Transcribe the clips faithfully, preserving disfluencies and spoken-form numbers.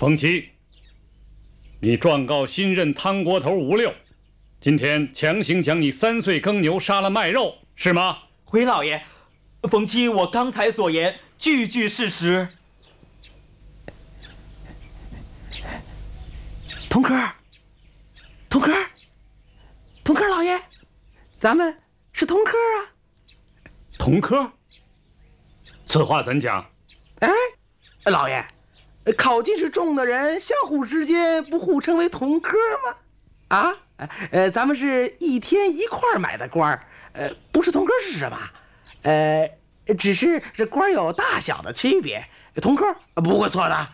冯琦，你状告新任汤国头吴六，今天强行将你三岁耕牛杀了卖肉，是吗？回老爷，冯琦，我刚才所言句句事实。童科，童科，童科老爷，咱们是同科啊。同科？此话怎讲？哎，老爷。 考进士中的人相互之间不互称为同科吗？啊，呃，咱们是一天一块买的官儿，呃，不是同科是什么？呃，只是这官有大小的区别，同科不会错的。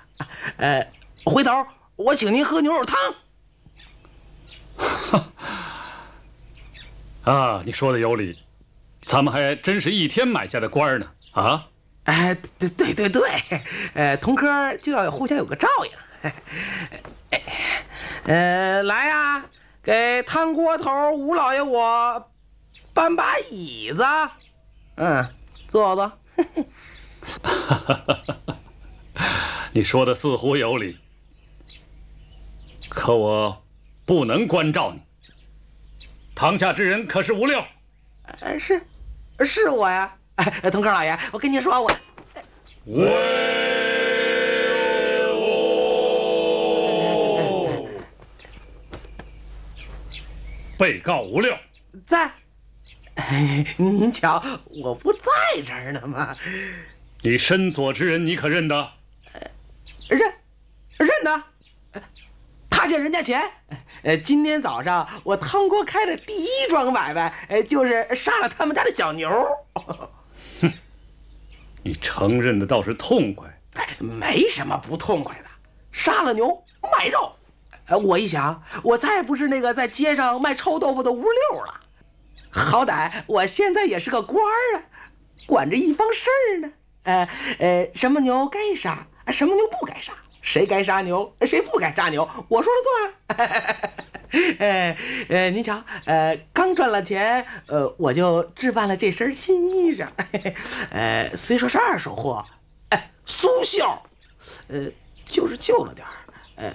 呃，回头我请您喝牛肉汤。啊，你说的有理，咱们还真是一天买下的官儿呢。啊。 哎，对对对对，呃，同科就要互相有个照应。哎，呃，来呀、啊，给汤锅头吴老爷我搬把椅子，嗯，坐坐。你说的似乎有理，可我不能关照你。堂下之人可是吴六？哎，是，是我呀。 哎，同科老爷，我跟你说，我威被告吴六在。哎，您瞧，我不在这儿呢吗？你身左之人，你可认得？认，认得。他欠人家钱。呃，今天早上我汤锅开的第一桩买卖，呃，就是杀了他们家的小牛。 你承认的倒是痛快，哎，没什么不痛快的，杀了牛卖肉，呃，我一想，我再不是那个在街上卖臭豆腐的吴六了，好歹我现在也是个官儿啊，管着一方事儿呢，呃呃，什么牛该杀，什么牛不该杀，谁该杀牛，谁不该杀牛，我说了算啊。呃呃，您瞧，呃，刚赚了钱，呃，我就置办了这身新衣裳，嘿嘿呃，虽说是二手货，哎，苏绣，呃，就是旧了点儿，呃，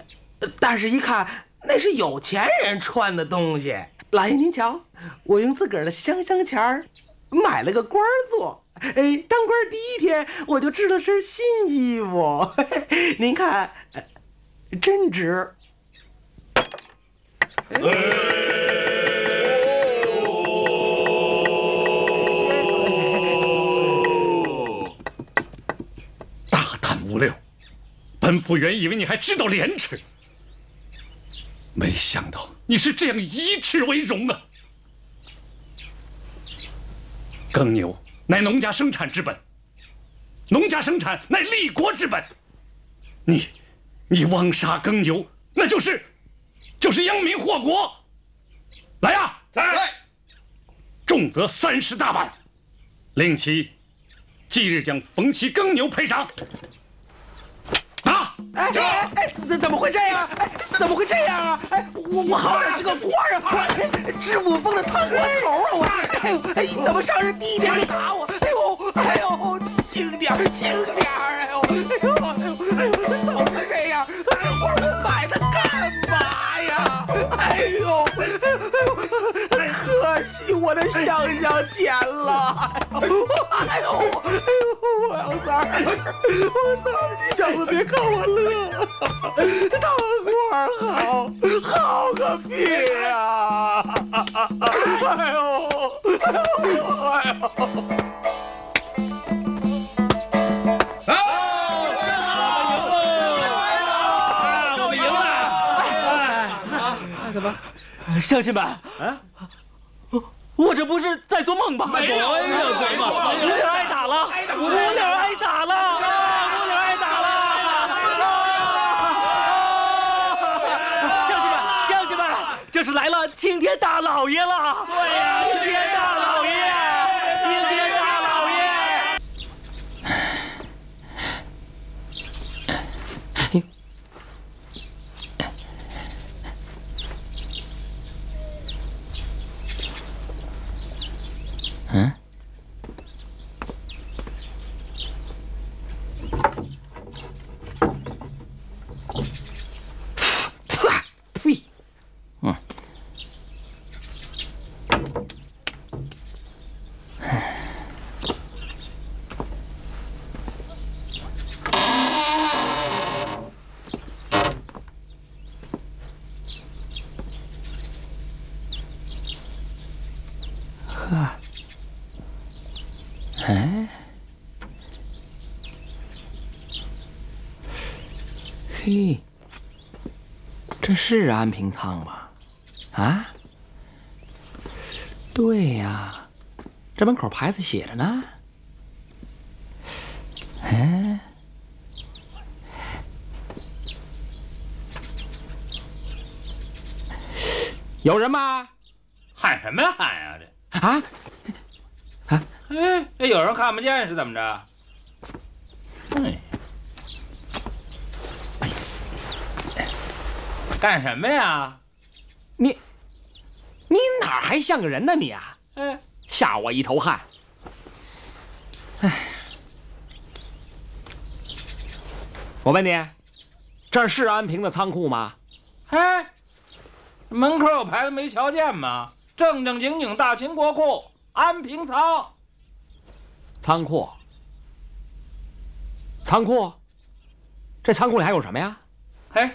但是一看那是有钱人穿的东西。老爷您瞧，我用自个儿的香香钱儿买了个官儿做，哎，当官第一天我就织了身新衣服，嘿嘿您看，呃、真值。 大胆无六！本府原以为你还知道廉耻，没想到你是这样以耻为荣啊！耕牛乃农家生产之本，农家生产乃立国之本。你，你枉杀耕牛，那就是。 就是殃民祸国，来呀、啊！在，重责三十大板，令其即日将冯琦耕牛赔偿。啊！哎哎哎！怎怎么会这样？哎，怎么会这样啊？哎，我我好歹是个官儿啊，知五峰的汤锅头啊！我哎呦哎，你怎么上任第一天就打我？哎呦哎呦，轻点儿，轻点儿！哎呦哎呦哎呦，总是这样，我我买它干嘛？ 哎呦，哎呦，可惜我的香香钱了！哎呦，哎呦，我要三儿，我三儿，你小子别看我乐，当官好，好个屁呀！哎呦，哎呦，哎呦！ 乡亲们，啊，我这不是在做梦吧？没有，没有做梦，吴六挨打了，吴六挨打了，吴六挨打了！乡亲们，乡亲们，这是来了青天大老爷了！对呀，青天大老爷，青天大老爷！你。 嗯，哎，嘿，这是安平仓吧？啊，对呀，这门口牌子写着呢。哎，有人吗？喊什么呀喊呀这啊！ 哎，有人看不见是怎么着？哎，干什么呀？你，你哪还像个人呢你啊？哎，吓我一头汗。哎，我问你，这是安平的仓库吗？哎，门口有牌子没瞧见吗？正正经经大秦国库安平仓。 仓库，仓库，这仓库里还有什么呀？哎，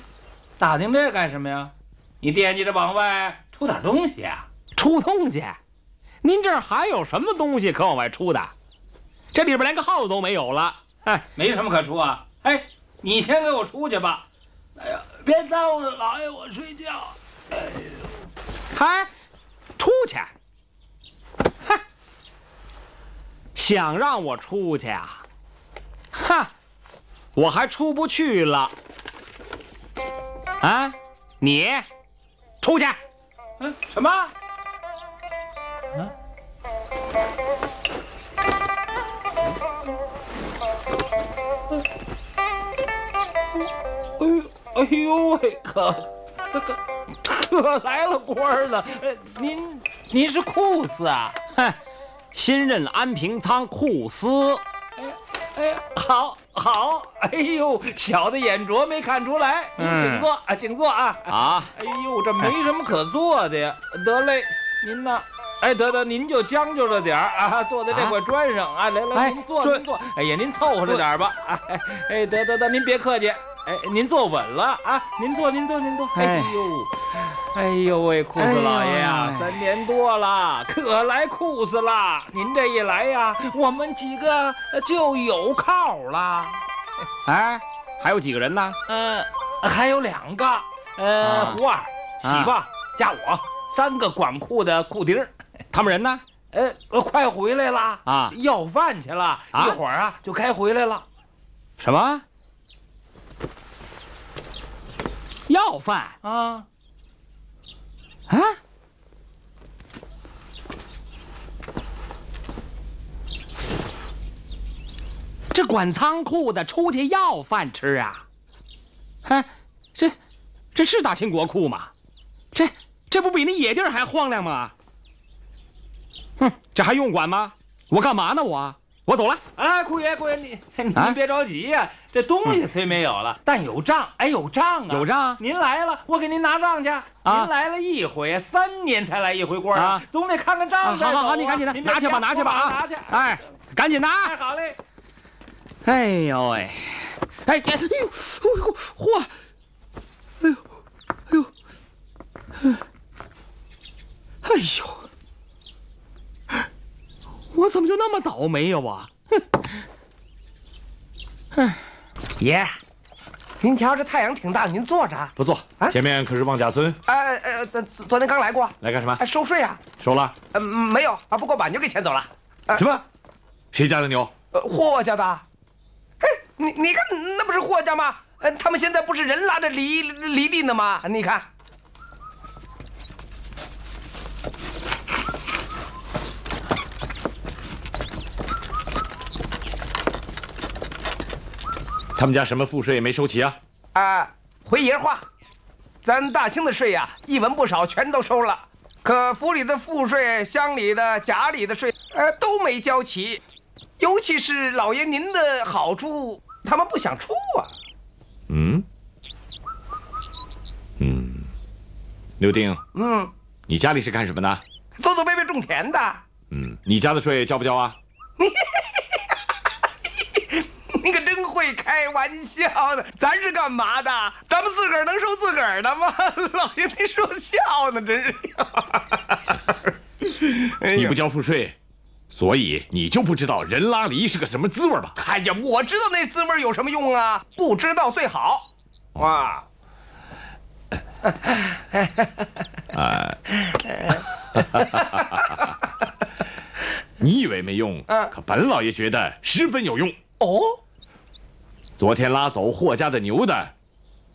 打听这干什么呀？你惦记着往外出点东西啊？出东西？您这儿还有什么东西可往外出的？这里边连个耗子都没有了。哎，没什么可出啊。哎，你先给我出去吧。哎呀，别耽误老爷我睡觉。哎呦，嗨，出去。 想让我出去啊？哈，我还出不去了。啊，你出去？嗯，什么？嗯、啊。哎呦，哎呦喂，可可可来了官了！您您是库司啊？嗨。 新任安平仓库司，哎哎，好，好，哎呦，小的眼拙没看出来，您请坐啊，请坐啊啊！哎呦，这没什么可坐的呀，得嘞，您呢？哎，得得，您就将就着点儿啊，坐在这块砖上啊，来来，您坐，您坐，哎呀，您凑合着点吧啊，哎，得得得，您别客气，哎，您坐稳了啊，您坐，您坐，您坐，哎呦。 哎呦喂，库司老爷呀，三年多了，可来库司了。您这一来呀，我们几个就有靠了。哎，还有几个人呢？嗯，还有两个，呃，胡二、喜旺加我，三个管库的库丁儿。他们人呢？呃，快回来了啊，要饭去了，一会儿啊就该回来了。什么？要饭啊？ 啊！这管仓库的出去要饭吃啊？哎，这这是大秦国库吗？这这不比那野地儿还荒凉吗？哼，这还用管吗？我干嘛呢我？我走了。哎，库爷，库爷，你您别着急呀、啊，啊、这东西虽没有了，嗯、但有账，哎，有账啊，有账。您来了，我给您拿账去。 您来了一回，三年才来一回官啊，总得看看账呗。好好好，你赶紧的，拿去吧，拿去吧啊！拿去，哎，赶紧拿。好嘞。哎呦喂，哎哎呦，嚯！哎呦，哎呦，哎呦，我怎么就那么倒霉呀我？哼！爷。 您瞧，这太阳挺大，您坐着啊？不坐啊？前面可是望家村。哎哎，昨昨天刚来过，来干什么？哎，收税啊。收了？嗯，没有啊，不过把牛给牵走了。什么？谁家的牛？呃，霍家的。哎，你你看，那不是霍家吗？呃，他们现在不是人拉着犁犁地呢吗？你看，他们家什么赋税也没收齐啊！啊，回爷话，咱大清的税呀、啊，一文不少，全都收了。可府里的赋税、乡里的、甲里的税，呃，都没交齐。尤其是老爷您的好处，他们不想出啊。嗯，嗯，刘定，嗯，你家里是干什么的？祖祖辈辈种田的。嗯，你家的税交不交啊？你可真会开玩笑呢！咱是干嘛的？咱们自个儿能收自个儿的吗？老爷，您说笑呢，真是。你不交赋税，所以你就不知道人拉梨是个什么滋味吧？哎呀，我知道那滋味有什么用啊？不知道最好。哇！哎，你以为没用，可本老爷觉得十分有用。哦，昨天拉走霍家的牛的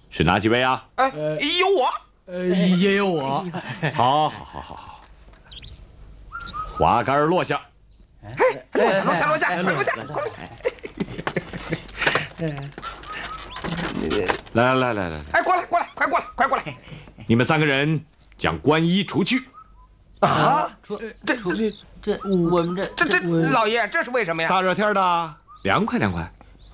是哪几位啊？哎，有我，呃，也有我。好，好，好，好，好。花杆落下。 哎，落下，落下，落下，落下，快落下！来来来来来，哎，过来，过来，快过来，快过来！你们三个人将官衣除去。啊？除这除这这我们这这这老爷，这是为什么呀？大热天的，凉快凉快。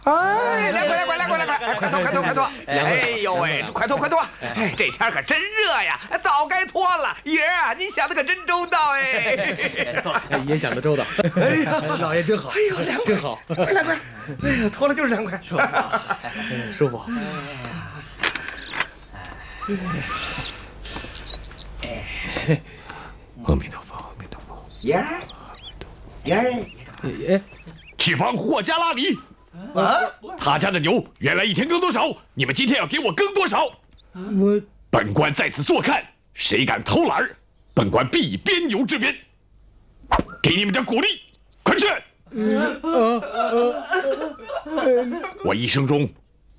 哎，凉快凉快凉快凉快！快脱快脱快脱！哎呦喂，快脱快脱！哎，这天可真热呀，早该脱了。爷儿啊，您想的可真周到哎！爷想的周到。哎呀，老爷真好。哎呦，凉快，真好，凉快。哎呀，脱了就是凉快，舒服，舒服。阿弥陀佛，阿弥陀佛。爷儿，爷儿，爷儿，去帮霍家拉梨。 啊！他家的牛原来一天耕多少？你们今天要给我耕多少？我本官在此坐看，谁敢偷懒儿，本官必以鞭牛治鞭。给你们点鼓励，快去！我一生中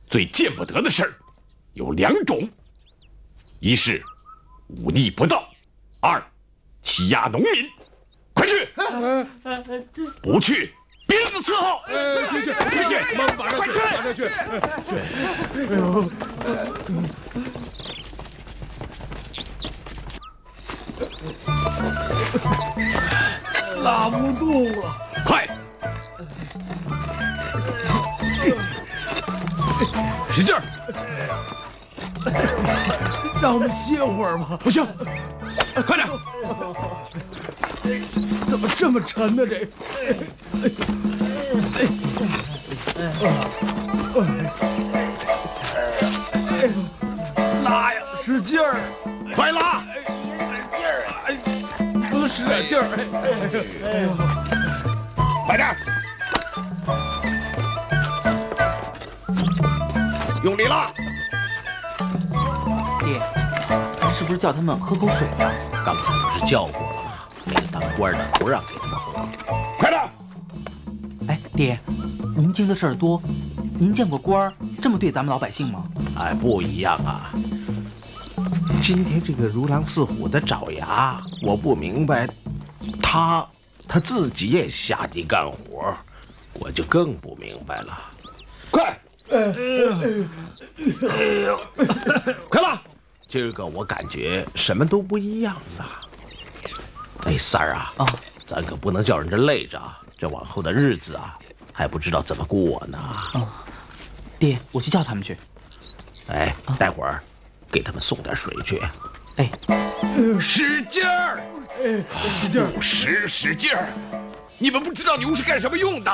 最见不得的事儿有两种：一是忤逆不道，二欺压农民。快去！不去。 鞭子伺候，去去去去，马上去，马上去！哎呦，拉不动了，快！使劲儿！让我们歇会儿吧。不行，快点！ 怎么这么沉呢？这，拉呀，使劲儿，快拉！劲儿啊！多使点劲儿！快点，用力拉！爹，咱是不是叫他们喝口水啊？刚才不是叫过了？ 那个当官的不让给他们喝，快点！哎，爹，您经的事儿多，您见过官儿这么对咱们老百姓吗？哎，不一样啊。今天这个如狼似虎的爪牙，我不明白，他他自己也下地干活，我就更不明白了。快！哎呦，快了！今儿个我感觉什么都不一样了。 哎，三儿啊，啊，咱可不能叫人家累着，这往后的日子啊，还不知道怎么过呢。啊，爹，我去叫他们去。哎，待会儿给他们送点水去。哎，使劲儿，使劲儿，不使使劲儿！你们不知道牛是干什么用的，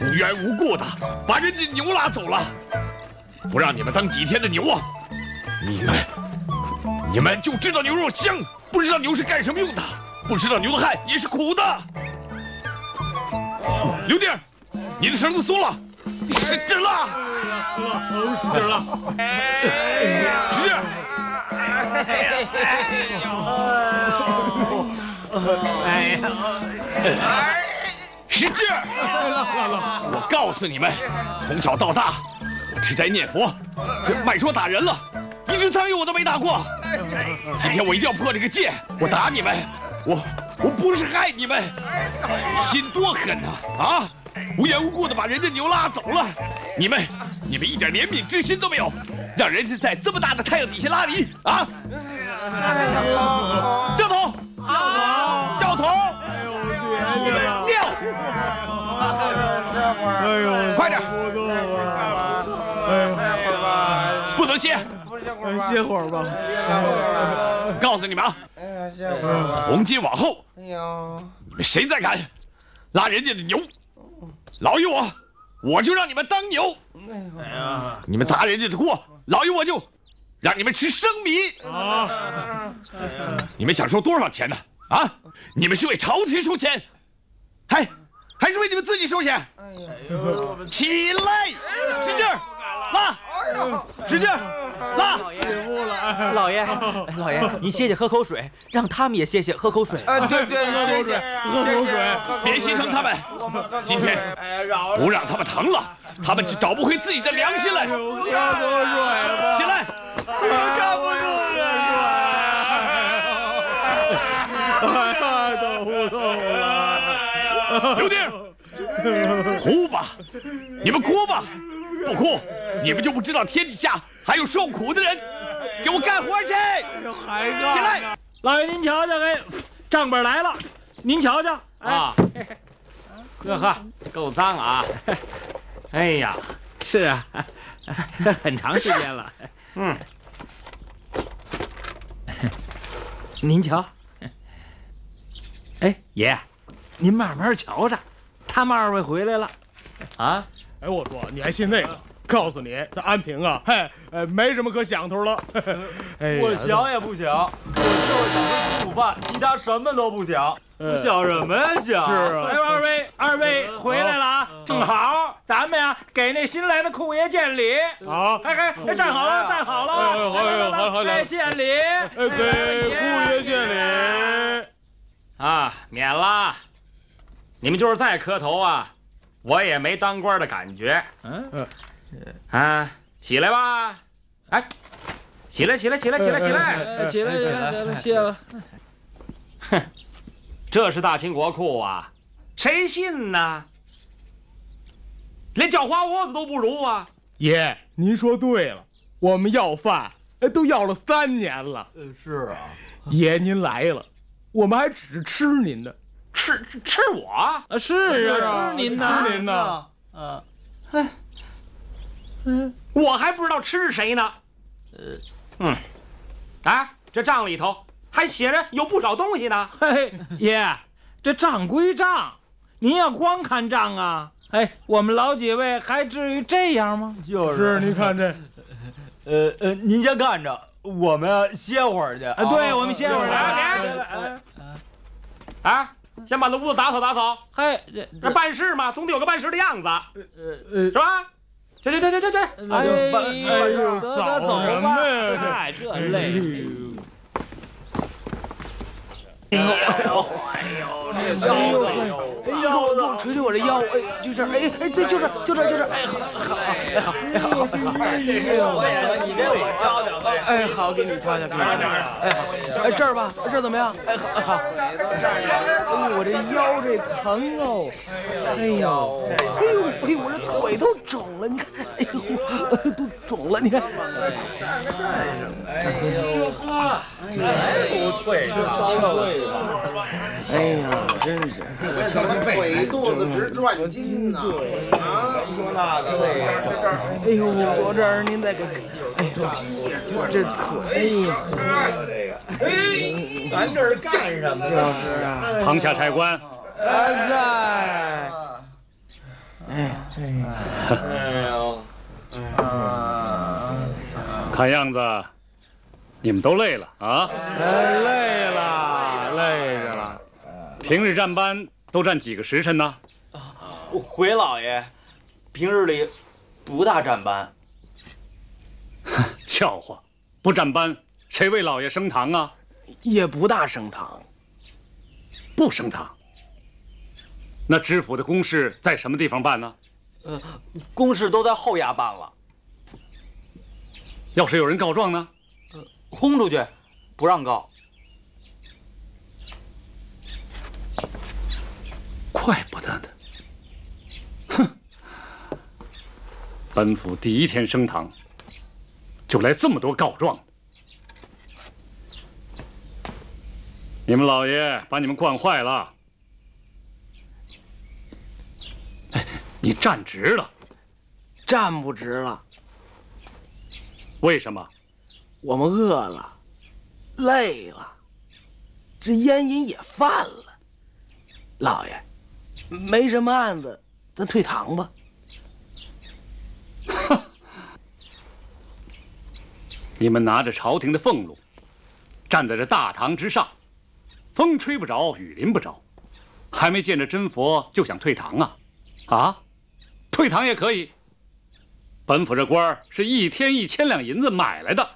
无缘无故的把人家牛拉走了，不让你们当几天的牛啊！你们，你们就知道牛肉香，不知道牛是干什么用的。 不知道牛的汗也是苦的。刘弟，你的绳子松了，使劲拉，使劲拉，使劲！哎呀，使劲！我告诉你们，从小到大，我吃斋念佛，这卖说打人了，一只苍蝇我都没打过。今天我一定要破这个戒，我打你们！ 我我不是害你们，心多狠呐！ 啊, 啊，无缘无故的把人家牛拉走了，你们你们一点怜悯之心都没有，让人家在这么大的太阳底下拉梨啊！掉头，掉头，掉！快点！不能歇，歇会儿吧。告诉你们啊！ 从今往后，你们谁再敢拉人家的牛，老爷我，我就让你们当牛；你们砸人家的锅，老爷我就让你们吃生米。啊！你们想收多少钱呢？啊！你们是为朝廷收钱，还还是为你们自己收钱。哎呦，起来，使劲拉，使劲拉。老爷，老爷，你歇歇喝口水，让他们也歇歇喝口水。哎，对对，喝口水，喝口水，别心疼他们。今天不让他们疼了，他们只找不回自己的良心来。起来，我站不住了。 刘丁，哭吧，你们哭吧，不哭，你们就不知道天底下还有受苦的人。给我干活去！起来，老爷您瞧瞧，哎，账本来了，您瞧瞧，啊，哟呵，够脏啊！哎呀，是啊，很长时间了。嗯，您瞧，哎，爷。 您慢慢瞧着，他们二位回来了，啊！哎，我说你还信那个？告诉你，这安平啊，嘿，呃，没什么可想头了。哎，我想也不想，我就想吃煮饭，其他什么都不想。想什么呀？想。是啊。哎，二位，二位回来了啊！正好，咱们呀，给那新来的库爷见礼。好。哎哎，站好了，站好了。哎，好，好，好，来见礼。哎，给库爷见礼。啊，免了。 你们就是再磕头啊，我也没当官的感觉。嗯，啊，起来吧，哎，起来，起来，起来，起来，起来，起来，起来，谢了。哼，这是大清国库啊，谁信呢？连叫花窝子都不如啊！爷，您说对了，我们要饭，都要了三年了。嗯，是啊。爷，您来了，我们还只吃您的。 吃吃我啊！是啊，吃您呢，吃您呢。嗯，哎，嗯，我还不知道吃谁呢。呃，嗯，哎，这账里头还写着有不少东西呢。嘿，爷，这账归账，您要光看账啊，哎，我们老几位还至于这样吗？就是，您看这，呃呃，您先看着，我们歇会儿去。啊，对，我们歇会儿来，来，啊。 先把那屋子打扫打扫，嘿，这这办事嘛，总得有个办事的样子，是吧？去去去去去去！哎呦，扫什么呀？哎，这累。哎呦，哎呦，这腰子，哎呦，给我捶捶我这腰，哎，就这，哎哎，对，就这，就这，就这，哎，好，好，哎好，哎好，哎好，哎呦，你给我敲敲，哎好，给你敲敲，给你敲敲，哎好，哎这儿吧，这怎么样？哎好，哎好。 我这腰这疼哦，哎呦，哎呦，哎呦，我这腿都肿了，你看，哎呦，都肿了，你看。哎呦呵，哎呦，退吧，退吧。哎呀，真是，腿肚子直转筋呐。啊，说那个累。哎呦，我这儿您再给，哎呦，就这腿，哎呀，哎。 咱这是干什么？就是啊，堂下差官。哎，哎，哎呦，看样子你们都累了啊！累了，累着了。平日站班都站几个时辰呢？回老爷，平日里不大站班。笑话，不站班谁为老爷升堂啊？ 也不大升堂，不升堂。那知府的公事在什么地方办呢？呃，公事都在后衙办了。要是有人告状呢？呃，轰出去，不让告。怪不得呢。哼，本府第一天升堂，就来这么多告状。 你们老爷把你们惯坏了。哎，你站直了，站不直了。为什么？我们饿了，累了，这烟瘾也犯了。老爷，没什么案子，咱退堂吧。哼！你们拿着朝廷的俸禄，站在这大堂之上。 风吹不着，雨淋不着，还没见着真佛就想退堂啊？啊，退堂也可以。本府这官儿是一天一千两银子买来的，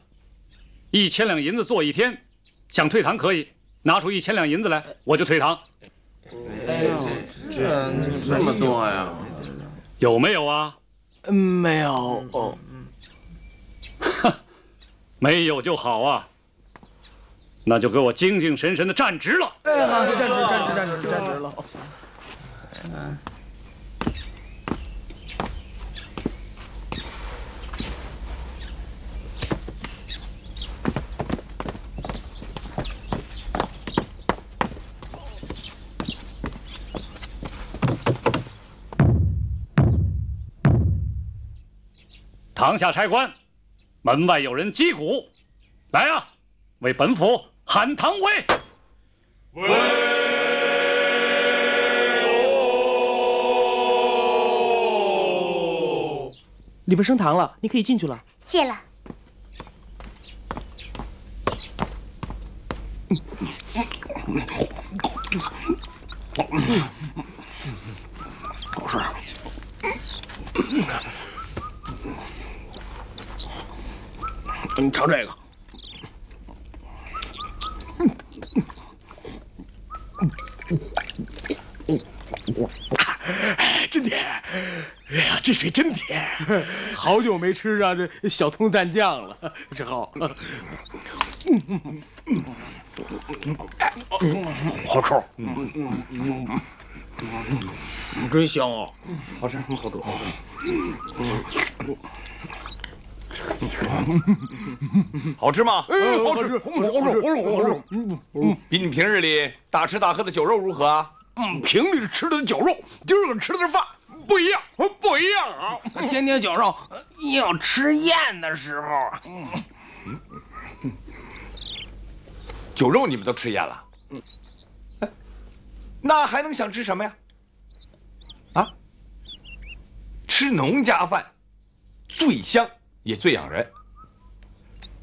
一千两银子做一天，想退堂可以，拿出一千两银子来，我就退堂。哎呦，这这么多呀？有没有啊？嗯，没有。哦，哈，没有就好啊。 那就给我精精神神的站直了！哎，好，站直，站直，站直，站直了。嗯，堂下差官，门外有人击鼓，来啊，为本府！ 喊唐威，威武！里边升堂了，你可以进去了。谢了。老师。你尝这个。 真甜！哎呀，这水真甜！好久没吃上、啊、这小葱蘸酱了，志浩。好口，嗯嗯嗯嗯，真香啊！好吃，好吃。好吃吗？嗯，好吃，好吃，好吃，好吃，嗯，比你平日里大吃大喝的酒肉如何啊？ 嗯，平日吃的酒肉，今儿个吃的饭不一样，不一样啊！天天酒肉，要吃宴的时候。嗯嗯、酒肉你们都吃厌了，嗯、那还能想吃什么呀？啊，吃农家饭最香也最养人，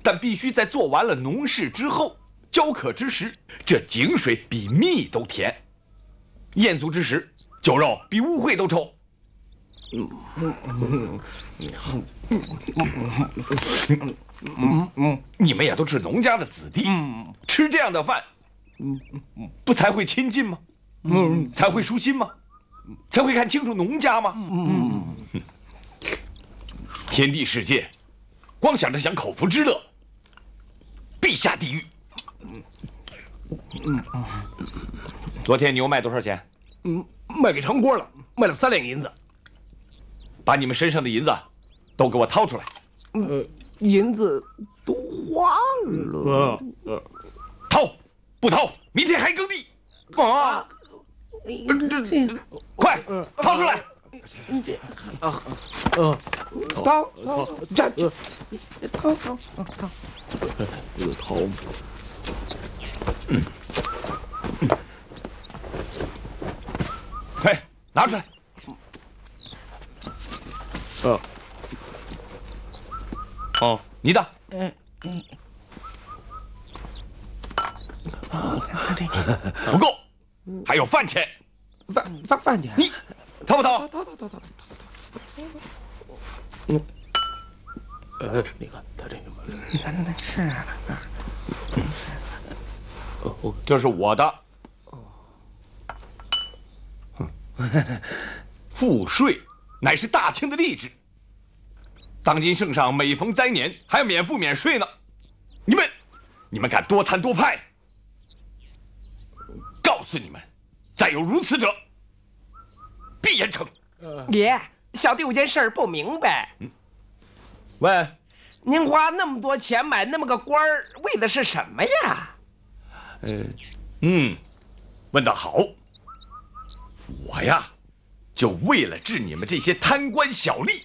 但必须在做完了农事之后，焦渴之时，这井水比蜜都甜。 宴足之时，酒肉比污秽都臭。嗯嗯嗯嗯嗯嗯你们也都是农家的子弟，吃这样的饭，不才会亲近吗？嗯，才会舒心吗？才会看清楚农家吗？嗯，天地世界，光想着享口福之乐，必下地狱。嗯 昨天牛卖多少钱？嗯，卖给长官了，卖了三两银子。把你们身上的银子都给我掏出来。呃，银子都花了。呃，掏不掏？明天还耕地。啊！这快掏出来！这啊，嗯，掏掏这掏掏掏掏，有掏吗？嗯。 快拿出来！哦，哦，你的。嗯嗯。不够，还有饭钱。饭饭饭钱。你掏不掏？掏掏掏掏掏掏。嗯。呃，你看他这个。你看那是啊。哦，这是我的。 赋税乃是大清的吏治，当今圣上每逢灾年还要免赋免税呢。你们，你们敢多贪多派？告诉你们，再有如此者，必严惩。爷，小弟有件事不明白。嗯、喂，您花那么多钱买那么个官儿，为的是什么呀？呃，嗯，问得好。 我呀，就为了治你们这些贪官小吏。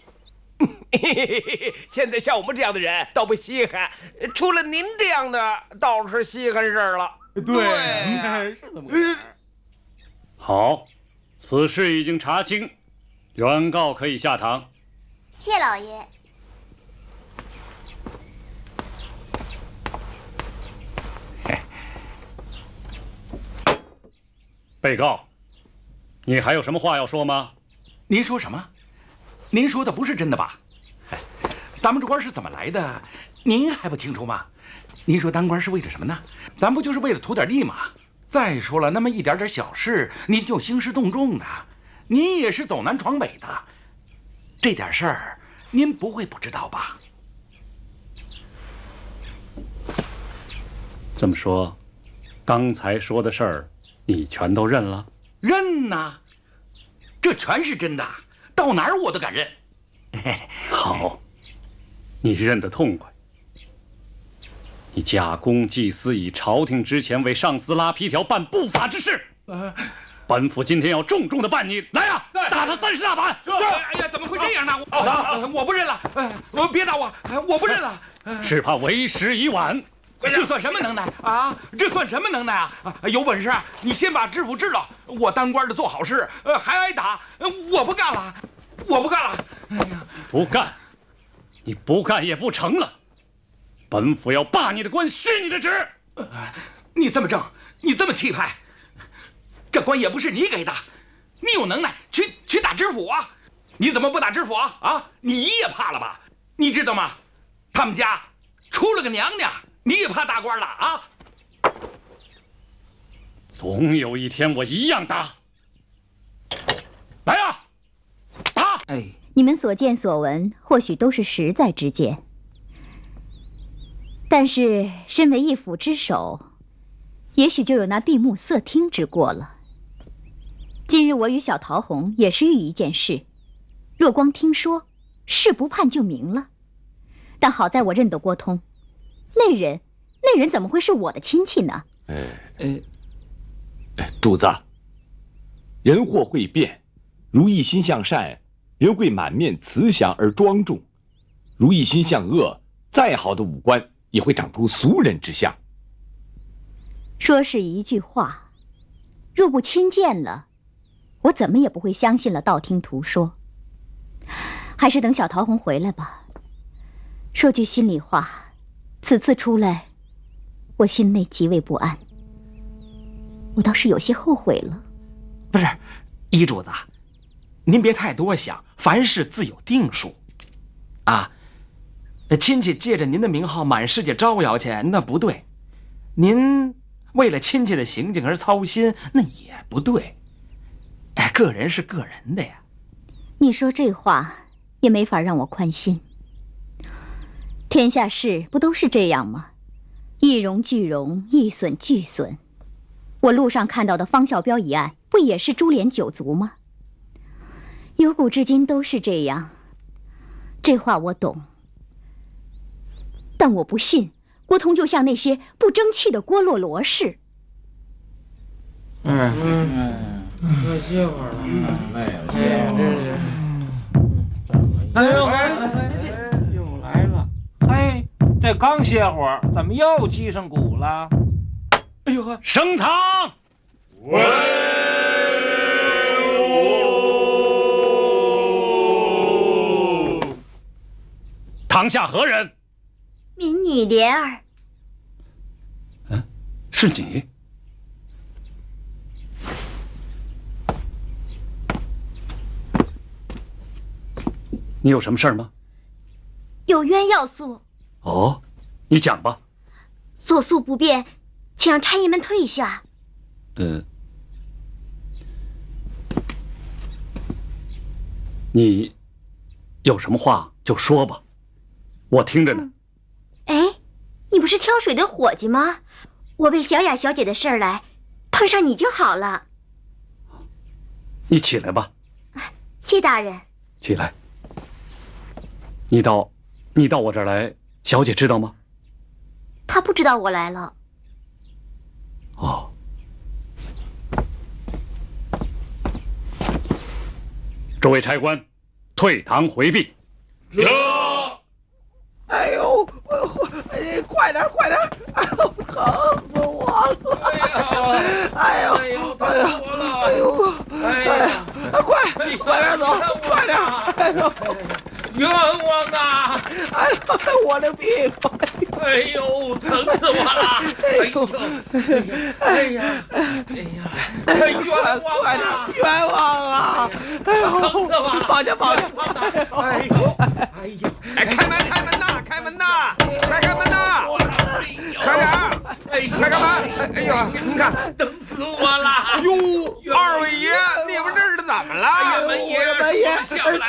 现在像我们这样的人倒不稀罕，除了您这样的倒是稀罕事儿了。对，是这么回事。好，此事已经查清，原告可以下堂。谢老爷。被告。你还有什么话要说吗？您说什么？您说的不是真的吧？哎，咱们这官是怎么来的，您还不清楚吗？您说当官是为了什么呢？咱不就是为了图点利吗？再说了，那么一点点小事，您就兴师动众的，您也是走南闯北的，这点事儿您不会不知道吧？这么说，刚才说的事儿，你全都认了？认呐，这全是真的，到哪儿我都敢认。好，你认得痛快。 你假公济私，以朝廷之前为上司拉皮条，办不法之事。本府今天要重重的办你！来呀，打他三十大板！这，哎呀，怎么会这样呢？我，我不认了！我别打我，我不认了！只怕为时已晚。这算什么能耐啊？这算什么能耐啊？有本事你先把知府治了，我当官的做好事，呃，还挨打，我不干了，我不干了！哎呀，不干，你不干也不成了。 本府要罢你的官，削你的职。你这么正，你这么气派，这官也不是你给的，你有能耐去去打知府啊？你怎么不打知府啊？啊，你也怕了吧？你知道吗？他们家出了个娘娘，你也怕大官了啊？总有一天我一样打。来呀，打！哎，你们所见所闻，或许都是实在之见。 但是，身为一府之首，也许就有那闭目塞听之过了。今日我与小桃红也是遇一件事，若光听说，事不判就明了。但好在我认得郭通，那人，那人怎么会是我的亲戚呢？哎哎哎，主子，人祸会变，如一心向善，人会满面慈祥而庄重；如一心向恶，再好的五官。 也会长出俗人之相。说是一句话，若不亲见了，我怎么也不会相信了道听途说。还是等小桃红回来吧。说句心里话，此次出来，我心内极为不安。我倒是有些后悔了。不是，一主子，您别太多想，凡事自有定数，啊。 亲戚借着您的名号满世界招摇去，那不对；您为了亲戚的行径而操心，那也不对。哎，个人是个人的呀。你说这话也没法让我宽心。天下事不都是这样吗？一荣俱荣，一损俱损。我路上看到的方孝标一案，不也是株连九族吗？由古至今都是这样。这话我懂。 但我不信，郭通就像那些不争气的郭洛罗似。嗯嗯嗯，要歇会儿了，累了。哎呦，哎呦，又来了！哎，这刚歇会儿，怎么又击上鼓了？哎呦呵，升堂！喂。 堂下何人？ 民女莲儿，嗯、啊，是你。你有什么事儿吗？有冤要诉。哦，你讲吧。所诉不便，请让差役们退下。呃，你有什么话就说吧，我听着呢。嗯 哎，你不是挑水的伙计吗？我为小雅小姐的事儿来，碰上你就好了。你起来吧。谢大人。起来。你到，你到我这儿来，小姐知道吗？她不知道我来了。哦。诸位差官，退堂回避。是。 哎呦，哎，快点，快点！哎呦，疼死我了！哎呦，哎呦，哎呦，哎呦，哎呀！快，快点走，快点！哎呦，冤枉啊！哎呦，我的屁股！哎呦，疼死我了！哎呦，哎呀，哎呀，冤枉啊！冤枉啊！哎呦，疼死我了！绑架，绑架！哎呦，哎呦，哎，开门，开门呐！开门呐！快开门呐！快点！哎，快开门！哎呦，你看，疼死我了！哎呦，二位爷，你们这是怎么了？门爷，门爷，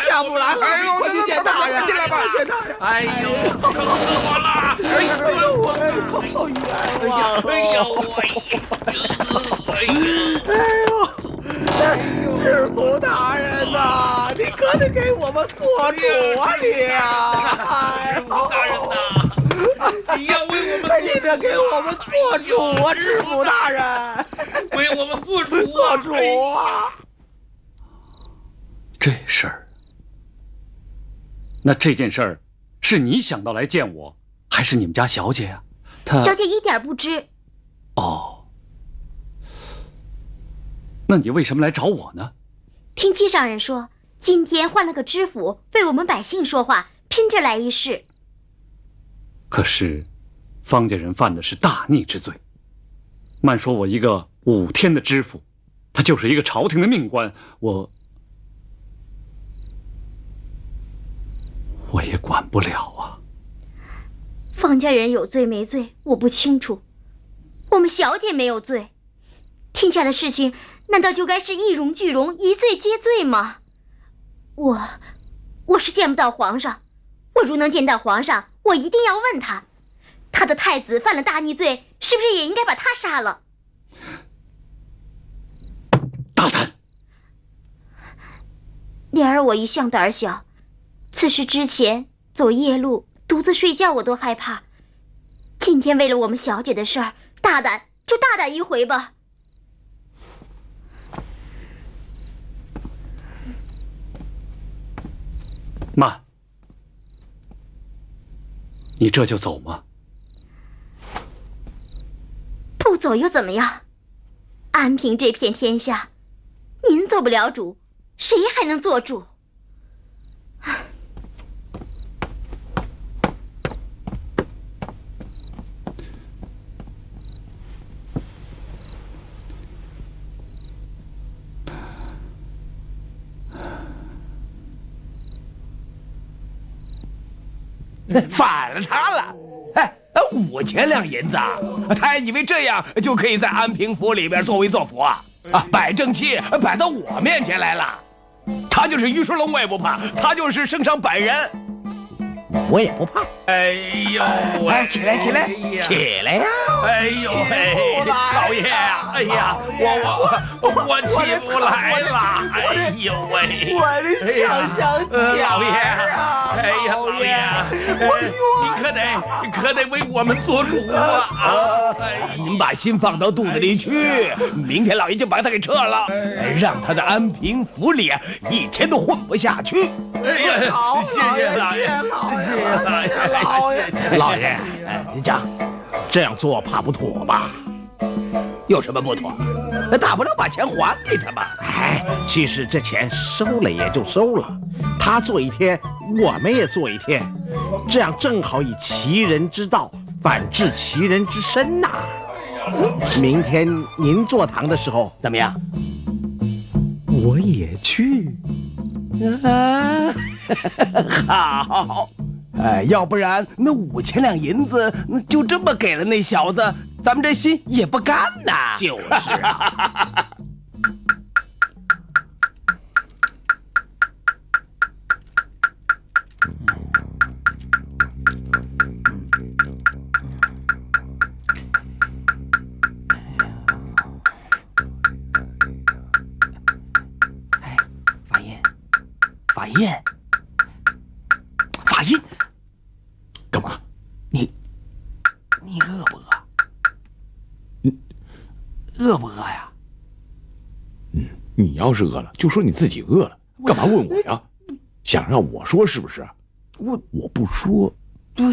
下不来了！哎呦，我去见大人，进来吧，见大人！哎呦，疼死我了！ 哎呦，我好冤枉！哎呦，哎呦，知府大人呐，你可得给我们做主啊你呀！知府大人呐，你要为我们，你得给我们做主啊，知府大人，为我们做主做主啊！这事儿，那这件事儿是你想到来见我？ 还是你们家小姐啊，她小姐一点不知。哦，那你为什么来找我呢？听街上人说，今天换了个知府为我们百姓说话，拼着来一试。可是，方家人犯的是大逆之罪。慢说，我一个五天的知府，他就是一个朝廷的命官，我我也管不了啊。 方家人有罪没罪，我不清楚。我们小姐没有罪，天下的事情难道就该是一荣俱荣，一罪皆罪吗？我，我是见不到皇上。我如能见到皇上，我一定要问他，他的太子犯了大逆罪，是不是也应该把他杀了？大胆！莲儿，我一向胆小，此事之前走夜路。 独自睡觉我都害怕，今天为了我们小姐的事儿，大胆就大胆一回吧。慢，你这就走吗？不走又怎么样？安平这片天下，您做不了主，谁还能做主？ 反了他了！哎，五千两银子啊！他还以为这样就可以在安平府里边作威作福啊！啊，摆正气摆到我面前来了。他就是鱼水龙我也不怕，他就是圣上本人，我也不怕。哎呦！哎，起来起来起来呀！哎呦嘿，老爷呀！哎呀，我我我起不来了！哎呦喂！我的小小姐，老爷啊！哎呀，老爷！ 你可得，你可得为我们做主啊！您把心放到肚子里去，明天老爷就把他给撤了，让他在安平府里一天都混不下去。哎呀，谢谢老爷，谢谢老爷，老爷，老爷，您讲，这样做怕不妥吧？有什么不妥？那大不了把钱还给他嘛。哎，其实这钱收了也就收了，他做一天，我们也做一天。 这样正好以其人之道反治其人之身呐。明天您坐堂的时候怎么样？我也去。啊，好。哎，要不然那五千两银子就这么给了那小子，咱们这心也不甘呐。就是啊。燕，法印，干嘛？你，你饿不饿？嗯，饿不饿呀？嗯，你要是饿了，就说你自己饿了，干嘛问我呀？想让我说是不是？我我不说。对。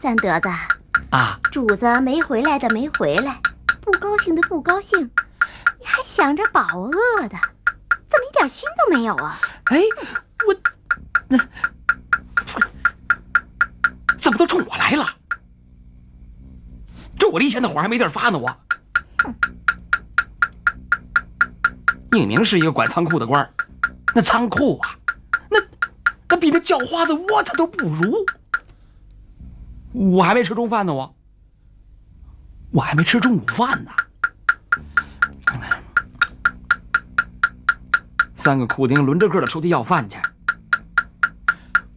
三德子，啊，主子没回来的没回来，不高兴的不高兴，你还想着饱饿的，怎么一点心都没有啊？哎，我那怎么都冲我来了？这我离钱的火还没地儿发呢，我。哼，你明是一个管仓库的官儿，那仓库啊，那那比那叫花子窝他都不如。 我还没吃中饭呢，我，我还没吃中午饭呢。三个库丁轮着个的出去要饭去，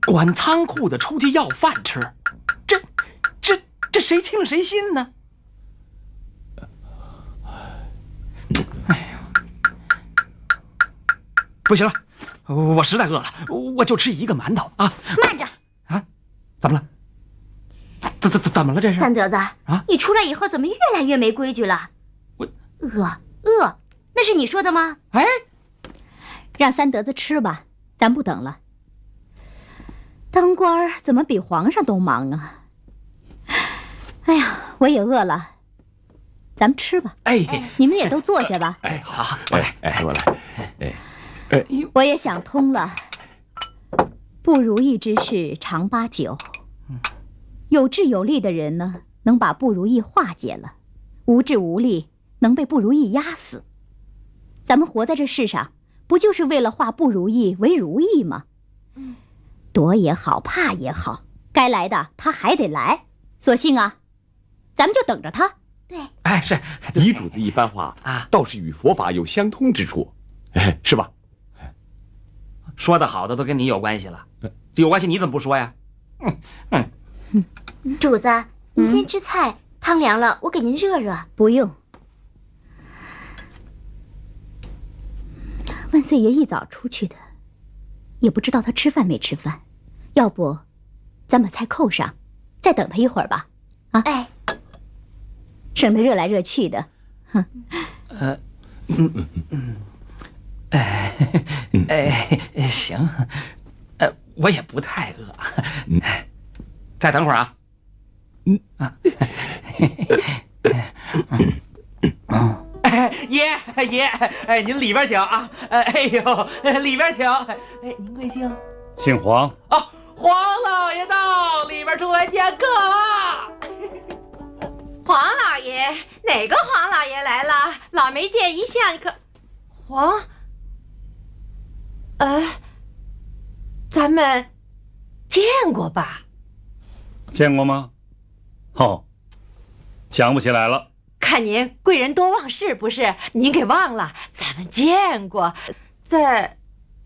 管仓库的出去要饭吃，这、这、这谁听了谁信呢？哎呀，不行了，我实在饿了，我就吃一个馒头啊！慢着，啊，怎么了？ 怎怎怎怎么了这是？三德子啊，你出来以后怎么越来越没规矩了？我饿饿，那是你说的吗？哎，让三德子吃吧，咱不等了。当官怎么比皇上都忙啊？哎呀，我也饿了，咱们吃吧。哎，你们也都坐下吧。哎，好，我来，哎，我来，哎，哎，我也想通了，不如意之事常八九。 有智有力的人呢，能把不如意化解了；无智无力，能被不如意压死。咱们活在这世上，不就是为了化不如意为如意吗？嗯，躲也好，怕也好，该来的他还得来。索性啊，咱们就等着他。对，哎，是李主子一番话啊，倒是与佛法有相通之处，哎，是吧？说的好的都跟你有关系了，这有关系你怎么不说呀？嗯嗯。 主子，您先吃菜，嗯、汤凉了，我给您热热。不用。万岁爷一早出去的，也不知道他吃饭没吃饭。要不，咱把菜扣上，再等他一会儿吧。啊，哎，省得热来热去的。哼。呃，嗯嗯嗯，哎哎，行，呃，我也不太饿。嗯 再等会儿啊，嗯啊，哎爷爷哎您里边请啊，哎呦里边请，哎您贵姓？姓黄哦，黄老爷到，里边出来见客了。黄老爷哪个黄老爷来了？老没见一下，你可黄？哎，咱们见过吧？ 见过吗？哦，想不起来了。看您贵人多忘事，不是您给忘了？咱们见过，在，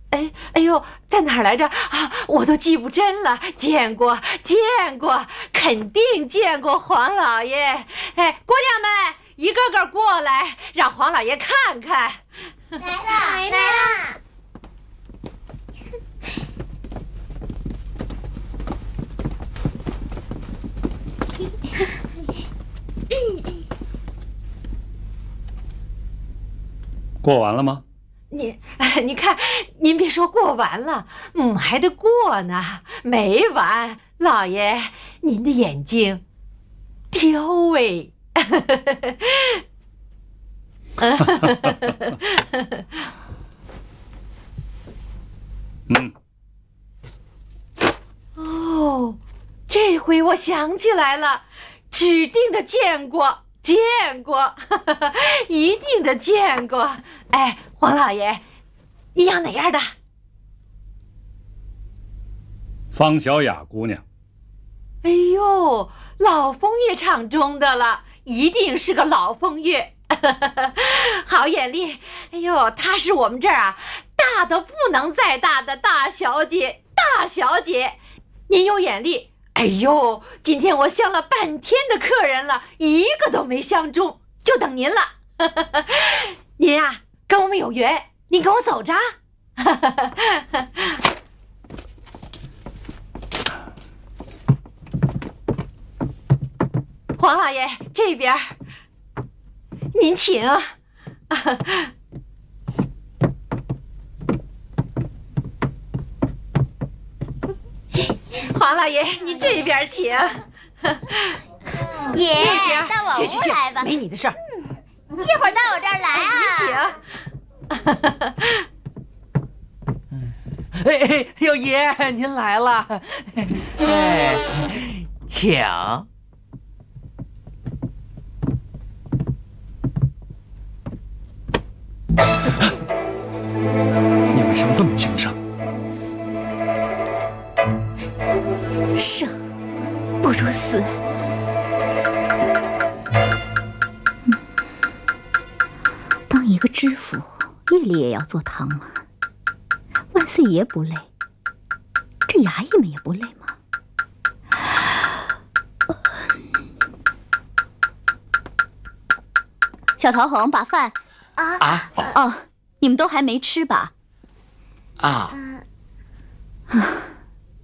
哎哎呦，在哪儿来着啊？我都记不真了。见过，见过，肯定见过黄老爷。哎，姑娘们，一个个过来，让黄老爷看看。来了，来了。 过完了吗？你，你看，您别说过完了，嗯，还得过呢，没完。老爷，您的眼睛刁哎！嗯。哦，这回我想起来了。 指定的见过，见过，呵呵一定的见过。哎，黄老爷，你养哪样的？方小雅姑娘。哎呦，老风月场中的了，一定是个老风月，呵呵好眼力。哎呦，她是我们这儿啊，大的不能再大的大小姐，大小姐，您有眼力。 哎呦，今天我相了半天的客人了，一个都没相中，就等您了。您啊，跟我们有缘，您跟我走着。黄老爷这边，您请。黄老爷，您这边请。爷，到我屋来吧，没你的事儿。一会儿到我这儿来啊！你请。 哎，有爷您来了，哎，请。你为什么这么轻声？生不如死。当一个知府，夜里也要做汤啊。 万岁爷不累，这衙役们也不累吗？小陶恒，把饭啊啊哦，你们都还没吃吧？啊，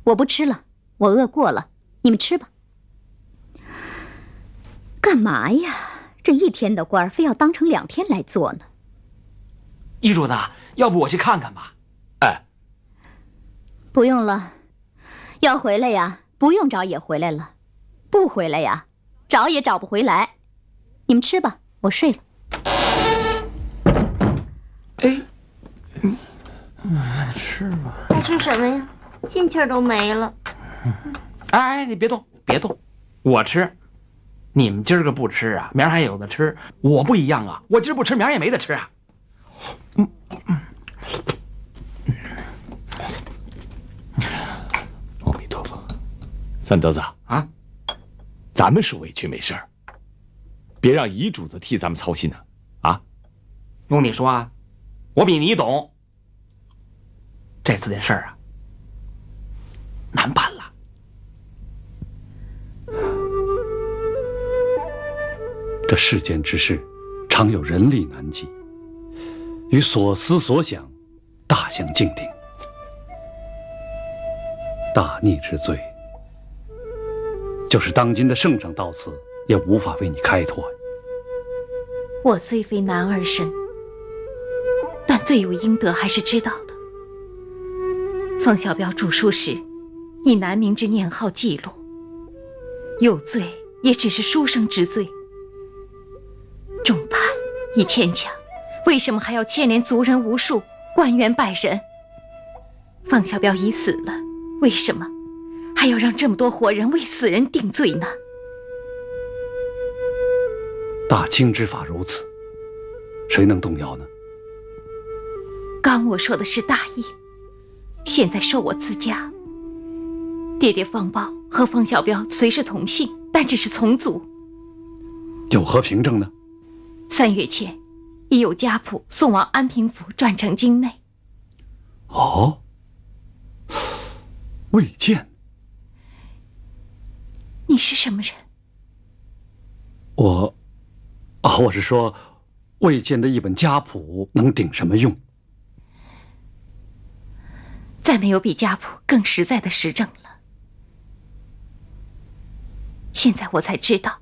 我不吃了，我饿过了，你们吃吧。干嘛呀？这一天的官儿，非要当成两天来做呢？易主子，要不我去看看吧。 哎，不用了，要回来呀，不用找也回来了，不回来呀，找也找不回来。你们吃吧，我睡了。哎，嗯，吃吧。还吃什么呀？进气儿都没了。哎，你别动，别动，我吃。你们今儿个不吃啊，明儿还有的吃。我不一样啊，我今儿不吃，明儿也没得吃啊。嗯。 三德子啊，咱们受委屈没事儿，别让遗主子替咱们操心呢、啊。啊，用你说啊，我比你懂。这次的事儿啊，难办了。这世间之事，常有人力难及，与所思所想，大相径庭。大逆之罪。 就是当今的圣上到此，也无法为你开脱。我虽非男儿身，但罪有应得还是知道的。方小彪主书时，以男名之年号记录，有罪也只是书生之罪。重判已牵强，为什么还要牵连族人无数、官员百人？方小彪已死了，为什么？ 还要让这么多活人为死人定罪呢？大清之法如此，谁能动摇呢？刚我说的是大义，现在受我自家。爹爹方豹和方小彪虽是同姓，但只是从族。有何凭证呢？三月前，已有家谱送往安平府转呈京内。哦，未见。 你是什么人？我，啊，我是说，魏建的一本家谱能顶什么用？再没有比家谱更实在的实证了。现在我才知道，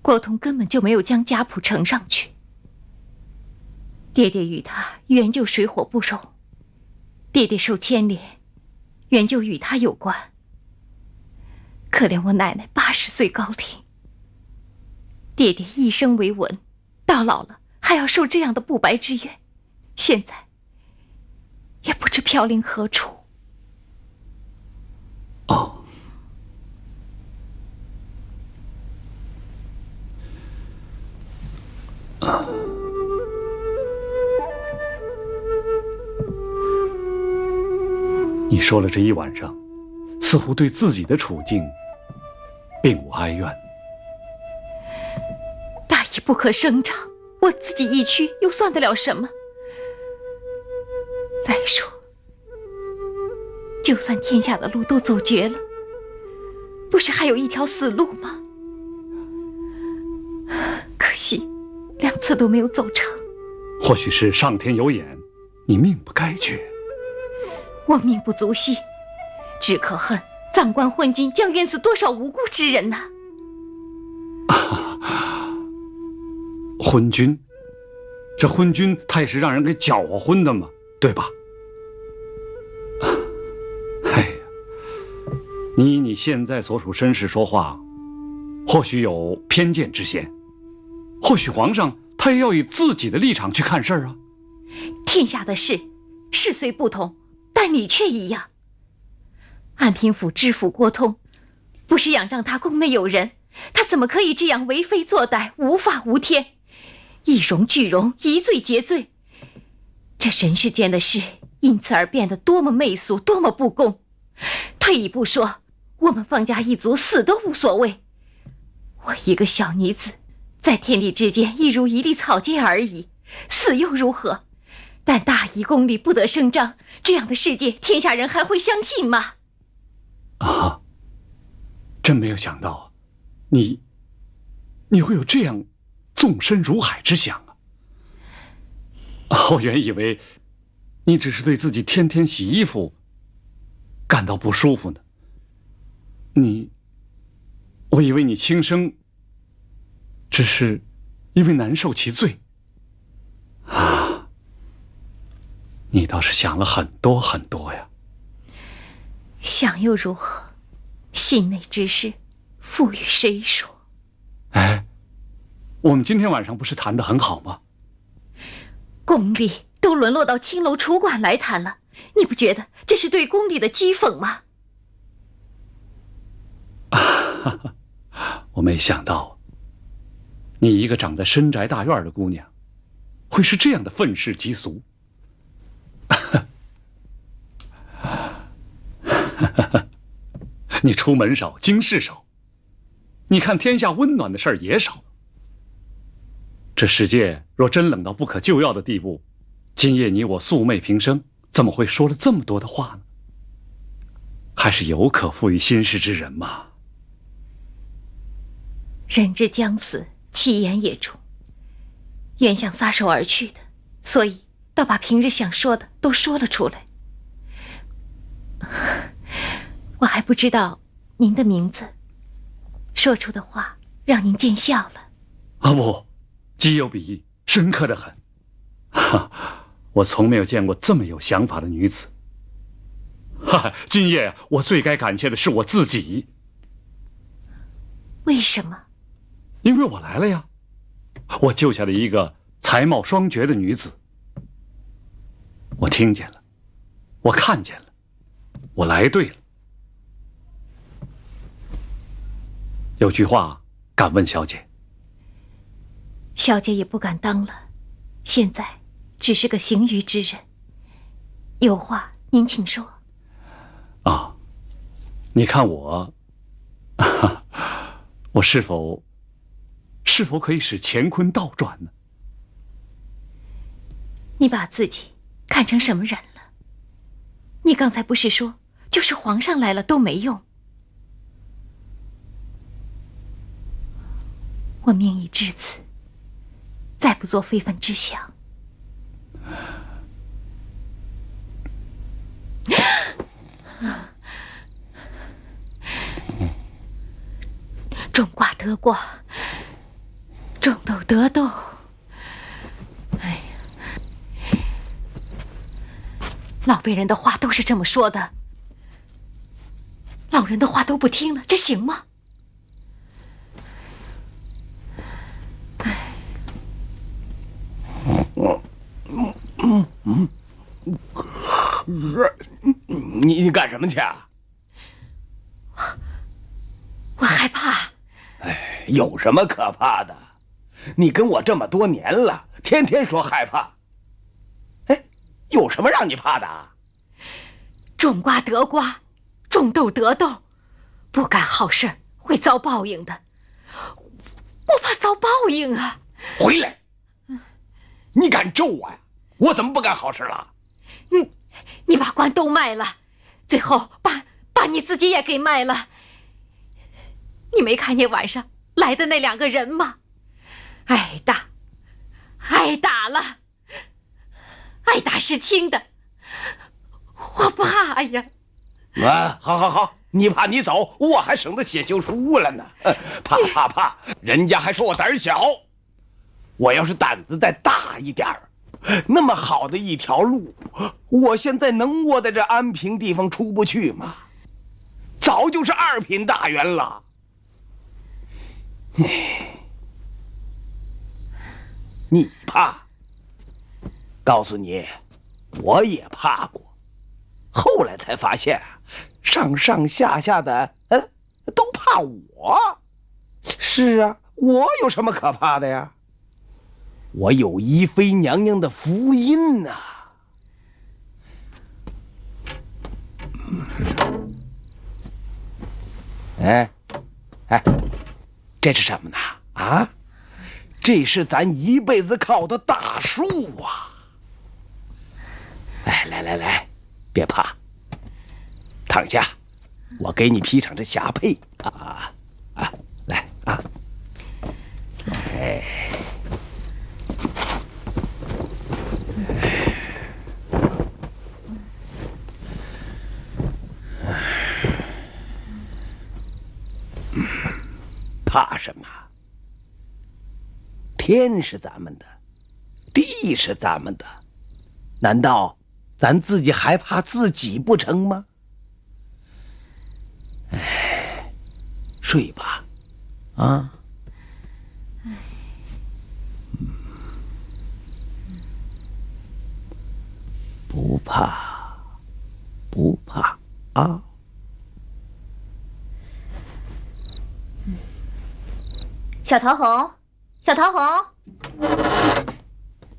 国桐根本就没有将家谱呈上去。爹爹与他原就水火不容，爹爹受牵连，原就与他有关。 可怜我奶奶八十岁高龄，爹爹一生为文，到老了还要受这样的不白之冤，现在也不知飘零何处。哦，啊，你说了这一晚上。 似乎对自己的处境，并无哀怨。大义不可声张，我自己一屈又算得了什么？再说，就算天下的路都走绝了，不是还有一条死路吗？可惜，两次都没有走成。或许是上天有眼，你命不该绝。我命不足惜。 只可恨藏官昏君将冤死多少无辜之人呢？昏君，这昏君他也是让人给搅和昏的嘛，对吧？哎呀，你以你现在所属身世说话，或许有偏见之嫌，或许皇上他也要以自己的立场去看事儿啊。天下的事，事虽不同，但理却一样。安平府知府郭通，不是仰仗他宫内有人，他怎么可以这样为非作歹、无法无天？一荣俱荣，一罪结罪。这人世间的事，因此而变得多么媚俗，多么不公。退一步说，我们方家一族死都无所谓。我一个小女子，在天地之间一如一粒草芥而已，死又如何？但大夷宫里不得声张，这样的世界，天下人还会相信吗？啊，真没有想到啊，你，你会有这样纵身如海之想啊！啊，我原以为你只是对自己天天洗衣服感到不舒服呢。你，我以为你轻生，只是因为难受其罪。啊，你倒是想了很多很多呀。想又如何？心内之事，赋予谁说？哎，我们今天晚上不是谈得很好吗？宫里都沦落到青楼楚馆来谈了，你不觉得这是对宫里的讥讽吗？啊，我没想到，你一个长在深宅大院的姑娘，会是这样的愤世嫉俗。你出门少，经世少。你看天下温暖的事儿也少。这世界若真冷到不可救药的地步，今夜你我素昧平生，怎么会说了这么多的话呢？还是有可赋予心事之人嘛。人之将死，其言也重。原想撒手而去的，所以倒把平日想说的都说了出来。我还不知道您的名字。说出的话让您见笑了，啊不，极有鄙夷，深刻得很。哈，我从没有见过这么有想法的女子。哈，今夜我最该感谢的是我自己。为什么？因为我来了呀，我救下了一个才貌双绝的女子。我听见了，我看见了，我来对了。有句话敢问小姐，小姐也不敢当了，现在只是个行于之人。有话您请说。啊，你看我，啊、我是否是否可以使乾坤倒转呢？你把自己看成什么人了？你刚才不是说，就是皇上来了都没用。我命已至此，再不做非分之想。种瓜得瓜，种豆得豆。哎呀，老辈人的话都是这么说的，老人的话都不听了，这行吗？嗯嗯，你你干什么去啊？我我害怕。哎，有什么可怕的？你跟我这么多年了，天天说害怕。哎，有什么让你怕的啊？种瓜得瓜，种豆得豆，不敢好事会遭报应的。我怕遭报应啊！回来。你敢咒我呀？我怎么不干好事了？你，你把官都卖了，最后把把你自己也给卖了。你没看见晚上来的那两个人吗？挨打，挨打了，挨打是轻的，我怕呀。啊，好好好，你怕你走，我还省得写休书了呢。怕怕怕，人家还说我胆儿小。我要是胆子再大一点儿，那么好的一条路，我现在能窝在这安平地方出不去吗？早就是二品大员了。你怕？告诉你，我也怕过，后来才发现，上上下下的，呃，都怕我。是啊，我有什么可怕的呀？我有宜妃娘娘的福音呐、啊。 哎，哎，这是什么呢？啊，这是咱一辈子靠的大树啊！哎，来来来，别怕，躺下，我给你披上这霞帔啊啊！来啊，哎，哎。 怕什么？天是咱们的，地是咱们的，难道咱自己还怕自己不成吗？哎，睡吧，啊。不怕，不怕啊。 小桃红，小桃红，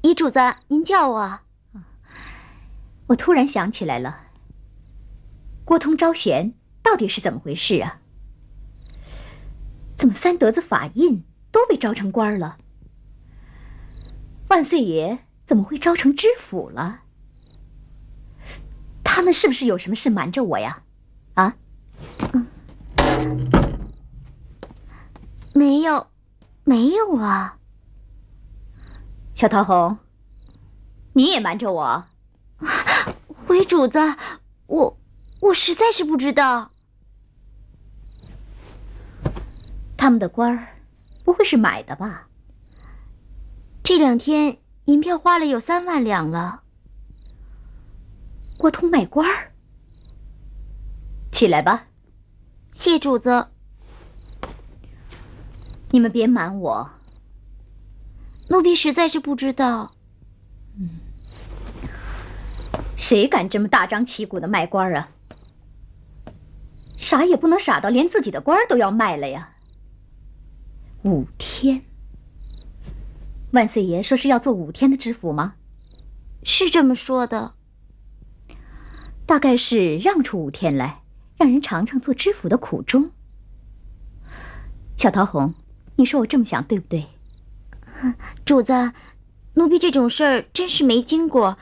医主子，您叫我。我突然想起来了，郭通招贤到底是怎么回事啊？怎么三德子法印都被招成官了？万岁爷怎么会招成知府了？他们是不是有什么事瞒着我呀？啊？嗯，没有。 没有啊，小桃红，你也瞒着我。回主子，我我实在是不知道。他们的官儿不会是买的吧？这两天银票花了有三万两了。郭通卖官儿，起来吧。谢主子。 你们别瞒我，奴婢实在是不知道。嗯，谁敢这么大张旗鼓的卖官啊？傻也不能傻到连自己的官都要卖了呀！五天，万岁爷说是要做五天的知府吗？是这么说的，大概是让出五天来，让人尝尝做知府的苦衷。小桃红。 你说我这么想对不对，主子？奴婢这种事儿真是没经过，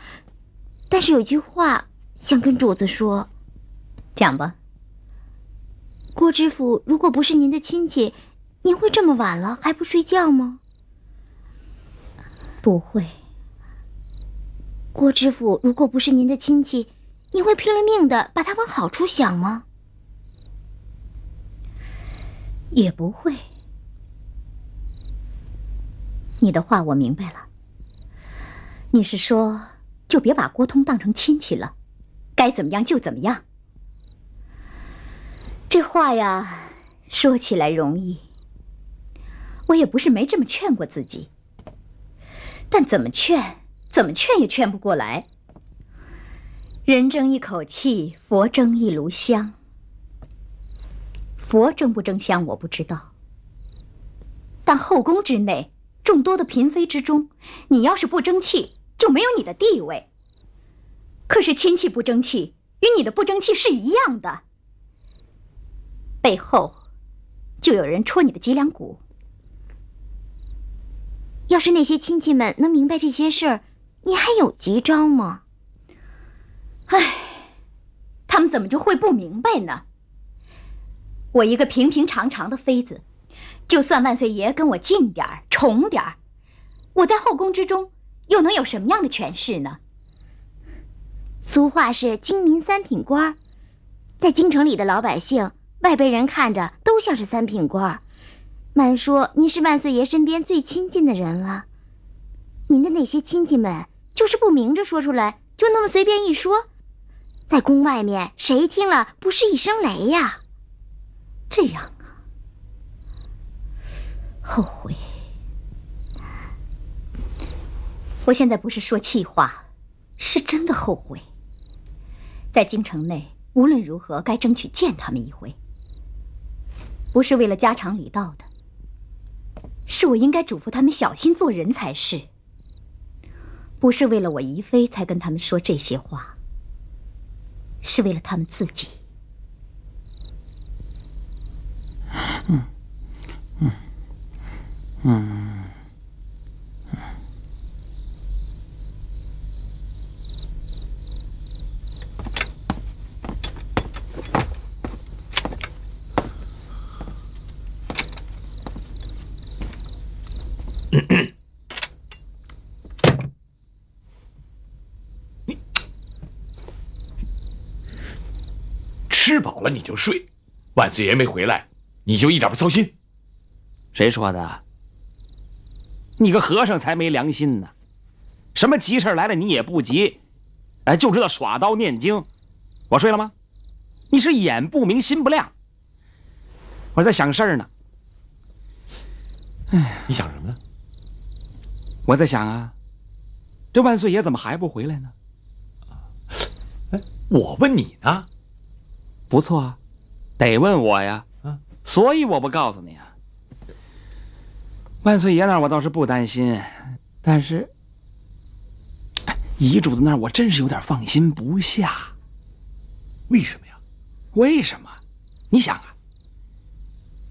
但是有句话想跟主子说，讲吧。郭知府如果不是您的亲戚，您会这么晚了还不睡觉吗？不会。郭知府如果不是您的亲戚，你会拼了命的把他往好处想吗？也不会。 你的话我明白了，你是说就别把郭通当成亲戚了，该怎么样就怎么样。这话呀，说起来容易，我也不是没这么劝过自己，但怎么劝，怎么劝也劝不过来。人争一口气，佛争一炉香。佛争不争香我不知道，但后宫之内。 众多的嫔妃之中，你要是不争气，就没有你的地位。可是亲戚不争气，与你的不争气是一样的。背后就有人戳你的脊梁骨。要是那些亲戚们能明白这些事儿，你还有急招吗？唉，他们怎么就会不明白呢？我一个平平常常的妃子。 就算万岁爷跟我近点儿、宠点儿，我在后宫之中又能有什么样的权势呢？俗话是“京民三品官”，在京城里的老百姓、外辈人看着都像是三品官。满说您是万岁爷身边最亲近的人了，您的那些亲戚们就是不明着说出来，就那么随便一说，在宫外面谁听了不是一声雷呀？这样。 哎后悔。我现在不是说气话，是真的后悔。在京城内，无论如何该争取见他们一回，不是为了家长里道的，是我应该嘱咐他们小心做人才是。不是为了我姨妃才跟他们说这些话，是为了他们自己。嗯。 嗯，嗯，嗯，嗯。你吃饱了你就睡，万岁爷没回来，你就一点不操心。 谁说的？你个和尚才没良心呢！什么急事来了你也不急，哎，就知道耍刀念经。我睡了吗？你是眼不明心不亮。我在想事儿呢。哎，你想什么呢？我在想啊，这万岁爷怎么还不回来呢？哎，我问你呢。不错啊，得问我呀。啊，所以我不告诉你啊。 万岁爷那儿我倒是不担心，但是遗主子那儿我真是有点放心不下。为什么呀？为什么？你想啊，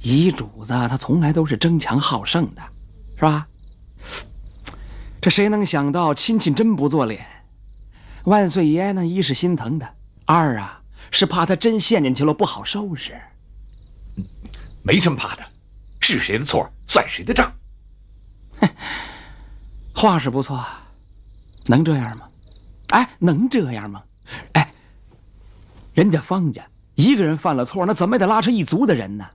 遗主子他从来都是争强好胜的，是吧？这谁能想到亲戚真不做脸？万岁爷呢，一是心疼他，二啊是怕他真陷进去了不好收拾。没什么怕的，是谁的错算谁的账。 话是不错，能这样吗？哎，能这样吗？哎，人家方家一个人犯了错，那怎么也得拉扯一族的人呢？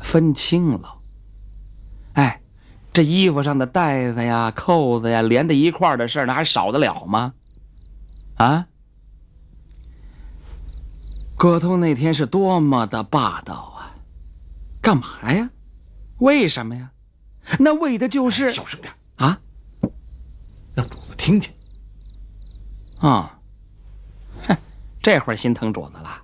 分清了。哎，这衣服上的带子呀、扣子呀连在一块儿的事儿，那还少得了吗？啊？葛通那天是多么的霸道啊！干嘛呀？为什么呀？ 那为的就是、哎、小声点啊，让主子听见。啊、哦，哼，这会儿心疼主子了。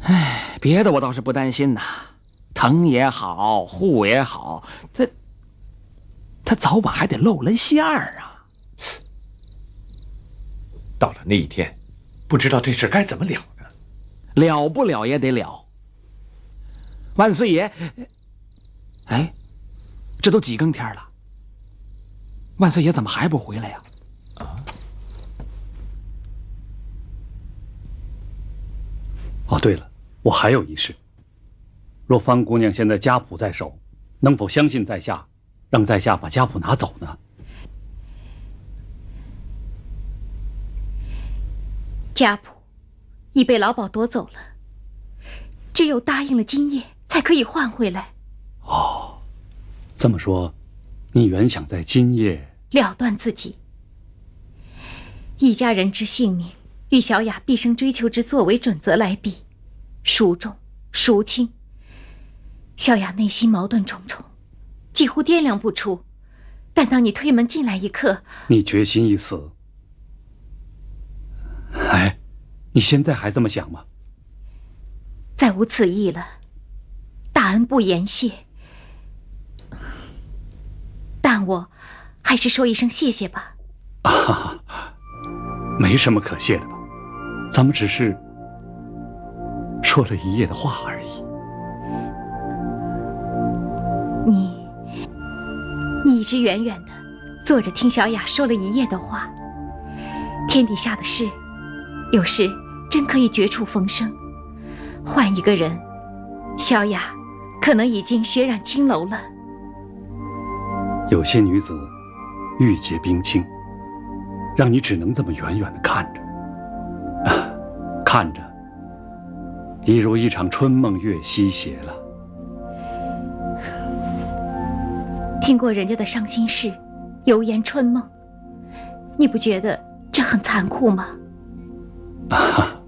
哎，别的我倒是不担心呐，疼也好，护也好，他他早晚还得露了馅儿啊。到了那一天，不知道这事该怎么了呢？了不了也得了。万岁爷。 哎，这都几更天了，万岁爷怎么还不回来呀？啊！哦，对了，我还有一事。若方姑娘现在家谱在手，能否相信在下，让在下把家谱拿走呢？家谱已被老鸨夺走了，只有答应了今夜，才可以换回来。 哦，这么说，你原想在今夜了断自己，一家人之性命与小雅毕生追求之作为准则来比，孰重孰轻？小雅内心矛盾重重，几乎掂量不出。但当你推门进来一刻，你决心一死。哎，你现在还这么想吗？再无此意了，大恩不言谢。 但我还是说一声谢谢吧。啊，没什么可谢的吧，咱们只是说了一夜的话而已。你，你一直远远的坐着听小雅说了一夜的话。天底下的事，有时真可以绝处逢生。换一个人，小雅可能已经血染青楼了。 有些女子玉洁冰清，让你只能这么远远的看着，啊，看着，一如一场春梦月西斜了。听过人家的伤心事，犹言春梦，你不觉得这很残酷吗？啊，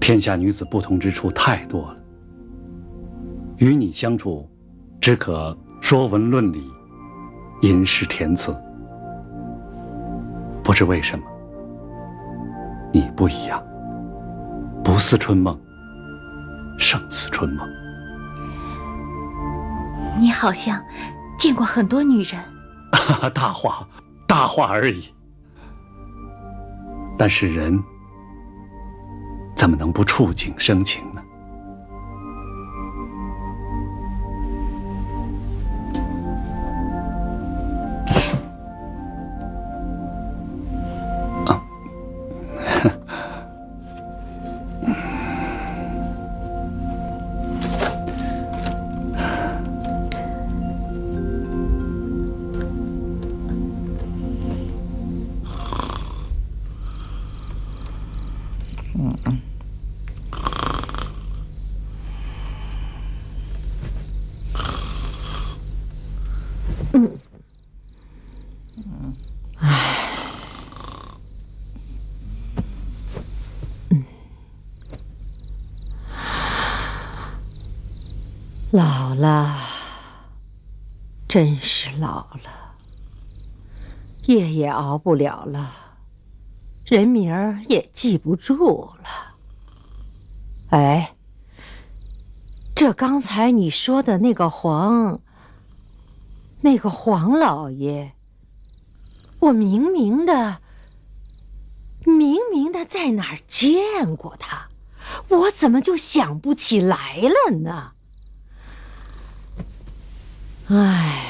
天下女子不同之处太多了，与你相处，只可说文论理，吟诗填词。不知为什么，你不一样，不似春梦，胜似春梦。你好像见过很多女人。大话，大话而已。但是人怎么能不触景生情呢？ 老了，真是老了，夜也熬不了了，人名儿也记不住了。哎，这刚才你说的那个黄，那个黄老爷，我明明的，明明的在哪儿见过他，我怎么就想不起来了呢？ 唉，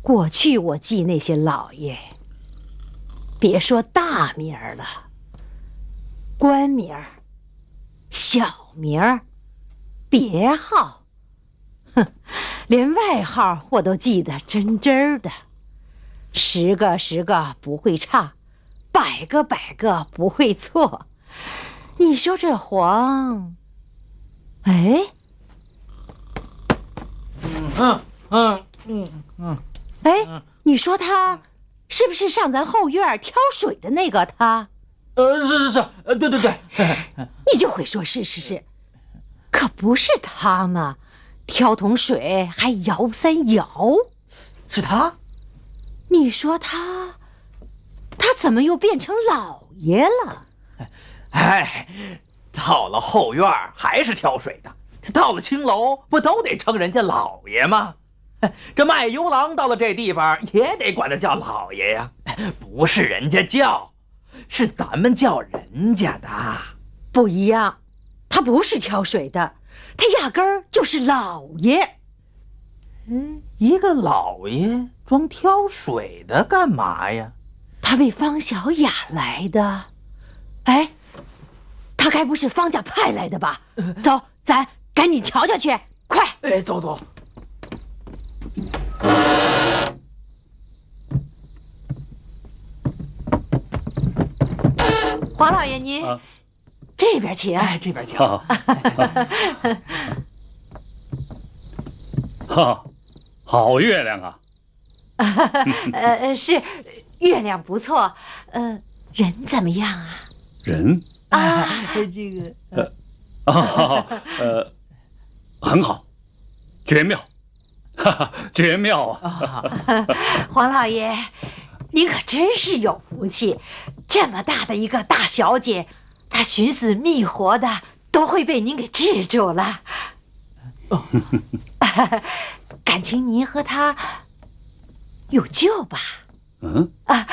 过去我记那些老爷，别说大名儿了，官名儿、小名儿、别号，哼，连外号我都记得真真的，十个十个不会差，百个百个不会错。你说这黄，哎？ 嗯嗯嗯嗯，哎，你说他是不是上咱后院挑水的那个他？呃，是是是，呃，对对对，你就会说是是是，可不是他嘛，挑桶水还摇三摇，是他？你说他，他怎么又变成老爷了？哎，到了后院还是挑水的。 到了青楼，不都得称人家老爷吗？这卖油郎到了这地方，也得管他叫老爷呀。不是人家叫，是咱们叫人家的。不一样，他不是挑水的，他压根儿就是老爷。嗯，一个老爷装挑水的干嘛呀？他为方小雅来的。哎，他该不是方家派来的吧？走，咱。 赶紧瞧瞧去，快！哎，走走。黄老爷，您这边请。哎，这边请。哈，好月亮啊！呃，是月亮不错。呃，人怎么样啊？人啊，这个呃啊呃。 很好，绝妙，哈哈，绝妙啊！哦、黄老爷，您可真是有福气，这么大的一个大小姐，她寻死觅活的，都会被您给治住了。哦、感情您和她有救吧？嗯啊，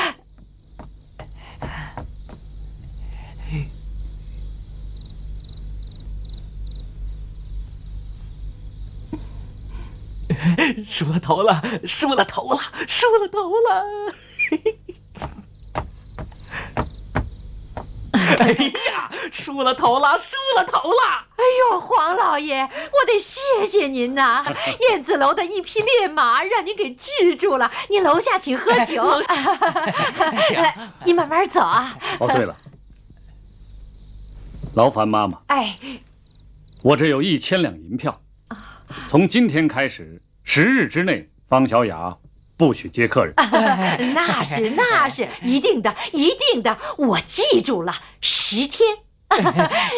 输了头了，输了头了，输了头了！哎呀，输了头了，输了头了！哎呦，黄老爷，我得谢谢您呐、啊！燕子楼的一匹烈马让您给治住了，您楼下请喝酒。哎、你慢慢走啊。哦，对了，劳烦妈妈。哎，我这有一千两银票。 从今天开始，十日之内，方小雅不许接客人。啊、那是那是，一定的，一定的，我记住了，十天。啊、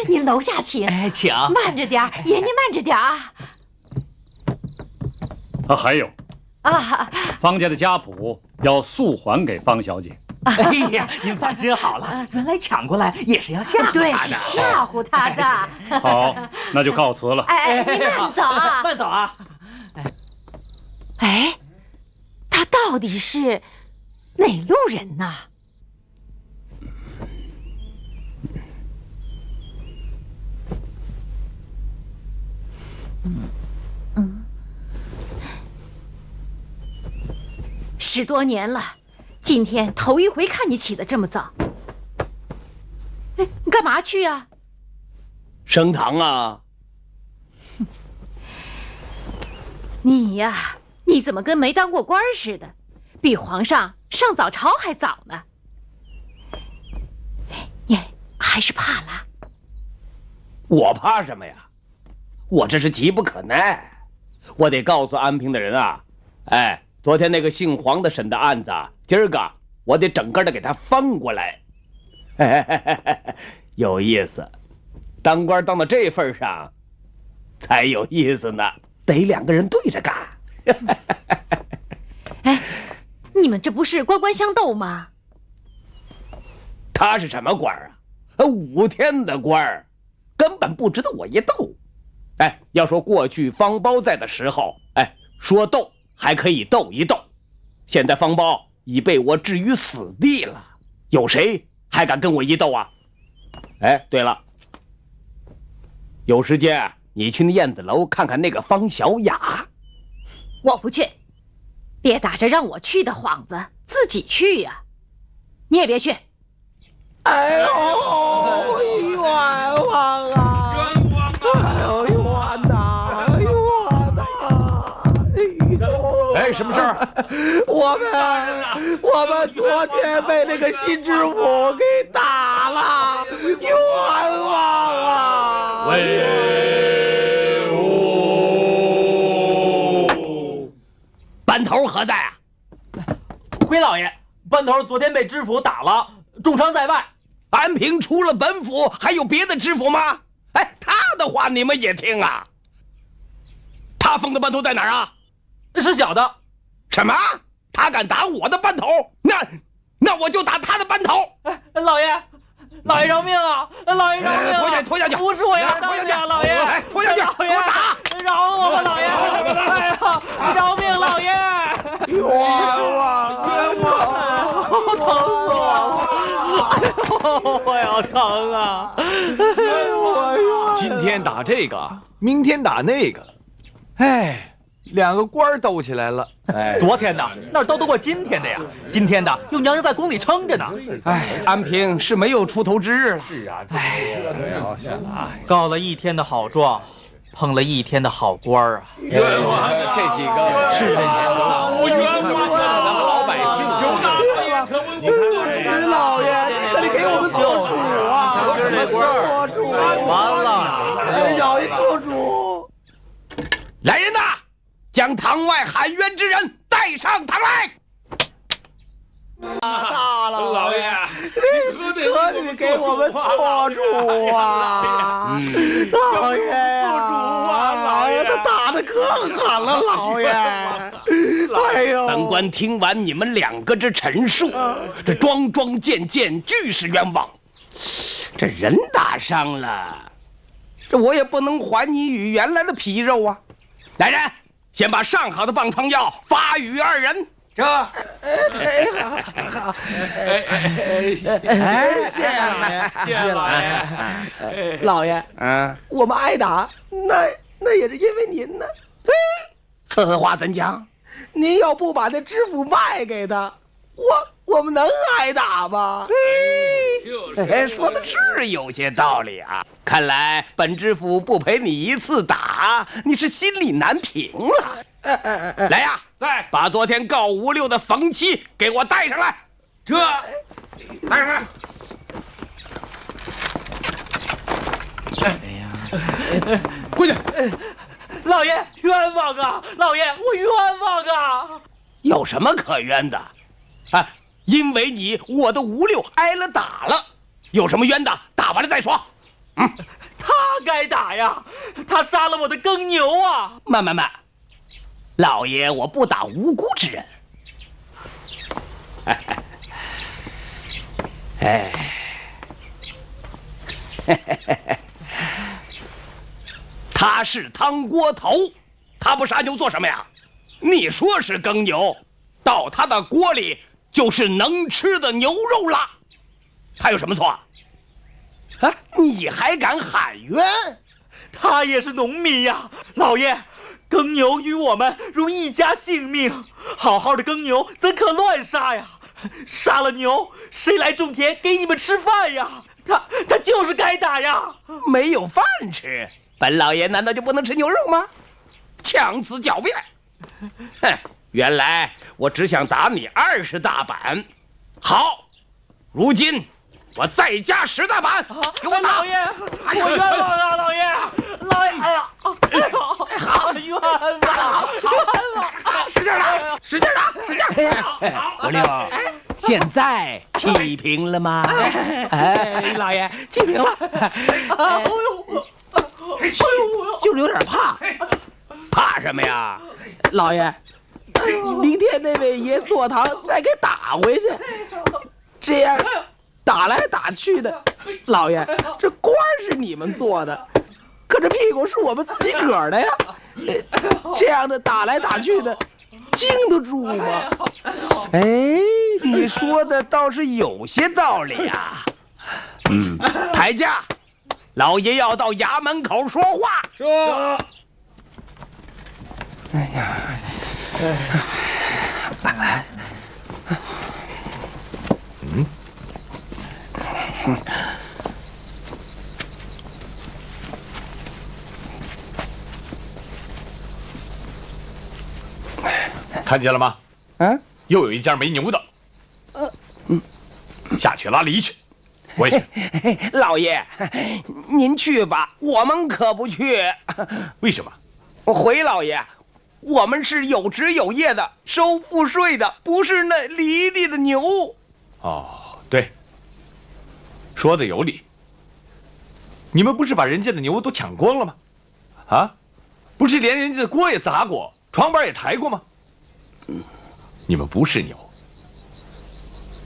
您楼下请，哎，请，慢着点，爷您慢着点啊。啊，还有啊，方家的家谱要速还给方小姐。 哎呀，您放心好了，原来抢过来也是要吓唬他的，对，是吓唬他的。好，那就告辞了。哎哎，您慢走啊，慢走啊。哎，哎，他到底是哪路人呢？嗯嗯，十多年了。 今天头一回看你起得这么早，哎，你干嘛去呀？升堂啊！你呀，你怎么跟没当过官似的？比皇上上早朝还早呢。你还是怕了？我怕什么呀？我这是急不可耐，我得告诉安平的人啊，哎。 昨天那个姓黄的审的案子，今儿个我得整个的给他翻过来。有意思，当官当到这份上，才有意思呢。得两个人对着干。哎，你们这不是官官相斗吗？他是什么官啊？五天的官，根本不值得我一斗。哎，要说过去方苞在的时候，哎，说斗。 还可以斗一斗，现在方苞已被我置于死地了，有谁还敢跟我一斗啊？哎，对了，有时间你去那燕子楼看看那个方小雅。我不去，别打着让我去的幌子，自己去呀、啊！你也别去。哎呦，冤枉啊！冤枉啊！哎呦，冤呐！ 哎，什么事儿？我们我们昨天被那个新知府给打了，冤枉啊！威武！班头何在啊？回老爷，班头昨天被知府打了，重伤在外。安平除了本府，还有别的知府吗？哎，他的话你们也听啊。他封的班头在哪儿啊？ 是小的，什么？他敢打我的班头，那那我就打他的班头。哎，老爷，老爷饶命啊！老爷饶命！拖下去，拖下去！不是我要当家，老爷，哎，拖下去，给我打！饶我吧，老爷！哎呀，饶命，老爷！冤枉！冤枉！疼死我了！哎呦，我要疼啊！哎呦，今天打这个，明天打那个，哎。 两个官斗起来了，哎，昨天的那斗得过今天的呀，今天的又娘娘在宫里撑着呢。哎，安平是没有出头之日了。是啊，哎，告了一天的好状，碰了一天的好官啊！冤枉！这几个是这些，我冤枉咱们老百姓，有大爷可不是老爷，那你给我们做主啊！什么事儿？做主！完了，咬一做主！来人呐！ 将堂外喊冤之人带上堂来！大了，老爷，可得给我们做主啊！老爷，做主啊！老爷，他打得可狠了，老爷！哎呦！本官听完你们两个之陈述，这桩桩件件俱是冤枉。这人打伤了，这我也不能还你与原来的皮肉啊！来人！ 先把上好的棒汤药发与二人。这，哎，好，好，哎哎哎，谢谢老爷，谢谢老爷。老爷，嗯，我们挨打，那那也是因为您呢。嘿，此话怎讲？您要不把那知府卖给他，我我们能挨打吗？嘿，说的是有些道理啊。 看来本知府不陪你一次打，你是心里难平了。哎哎哎、来呀、啊，把昨天告五六的冯七给我带上来。这，带上来。哎呀，过去。老爷冤枉啊！老爷，我冤枉啊！有什么可冤的？啊，因为你我的五六挨了打了，有什么冤的？打完了再说。 嗯，他该打呀！他杀了我的耕牛啊！慢慢慢，老爷，我不打无辜之人。哎，他是汤锅头，他不杀牛做什么呀？你说是耕牛，到他的锅里就是能吃的牛肉了，他有什么错啊？啊，你还敢喊冤？他也是农民呀，老爷，耕牛与我们如一家性命，好好的耕牛怎可乱杀呀？ 杀了牛，谁来种田给你们吃饭呀？他他就是该打呀！没有饭吃，本老爷难道就不能吃牛肉吗？强词狡辩！哼，原来我只想打你二十大板，好，如今我再加十大板，给我打！老爷，我冤枉了，老爷，老爷，哎呀，好冤枉，冤枉！使劲打，使劲打，使劲打！文六。 现在气平了吗？哎，老爷，气平了。哎呦，哎呦，就是有点怕。怕什么呀？老爷，明天那位爷坐堂再给打回去。这样打来打去的，老爷，这官是你们做的，可这屁股是我们自己个儿的呀。这样的打来打去的。 经得住吗？哎，你说的倒是有些道理啊。嗯，抬价，老爷要到衙门口说话。说。哎呀，晚安。嗯。看见了吗？啊，又有一家没牛的。呃，嗯，下去拉犁去，我也去。老爷，您去吧，我们可不去。为什么？我回老爷，我们是有职有业的，收赋税的，不是那犁地的牛。哦，对，说的有理。你们不是把人家的牛都抢光了吗？啊，不是连人家的锅也砸过，床板也抬过吗？ 你们不是牛，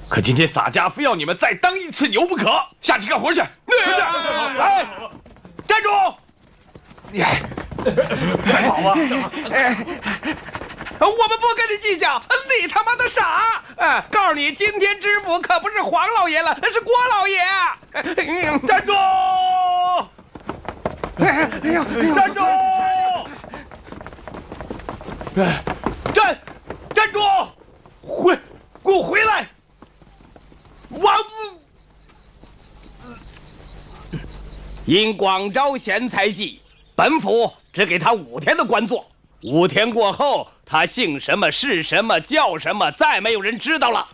可今天洒家非要你们再当一次牛不可。下去干活去！哎，站住！你还跑啊？我们不跟你计较，你他妈的傻！哎，告诉你，今天知府可不是黄老爷了，是郭老爷。站住！哎呦，站住！哎，站！ 站住！回，给我回来！王五，因广招贤才计，本府只给他五天的官做。五天过后，他姓什么、是什么、叫什么，再没有人知道了。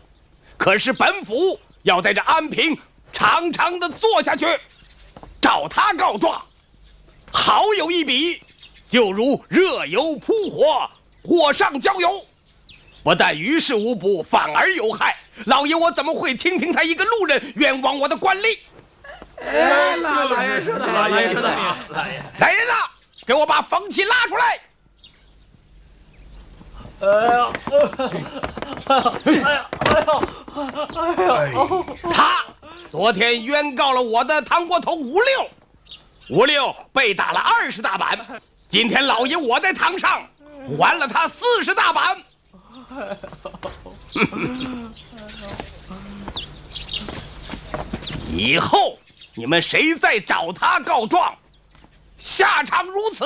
可是本府要在这安平长长的做下去，找他告状，好有一比，就如热油扑火，火上浇油。 不但于事无补，反而有害。老爷，我怎么会听凭他一个路人冤枉我的官吏？哎，老爷说的，老爷说的，老爷！来人啊，给我把冯七拉出来！哎呀，哎呀，哎呀，哎呀！他昨天冤告了我的汤锅头吴六，吴六被打了二十大板。今天老爷我在堂上还了他四十大板。 以后你们谁再找他告状，下场如此。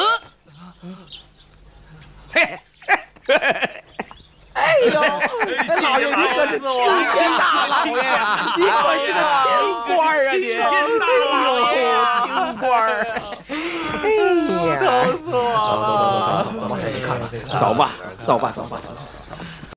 嘿，哎呦，老爷，你可是青天大老爷呀！你可是个清官啊！你，哎呦，清官儿！哎呀，疼死我了！走走走走走走，走吧，走吧，走吧。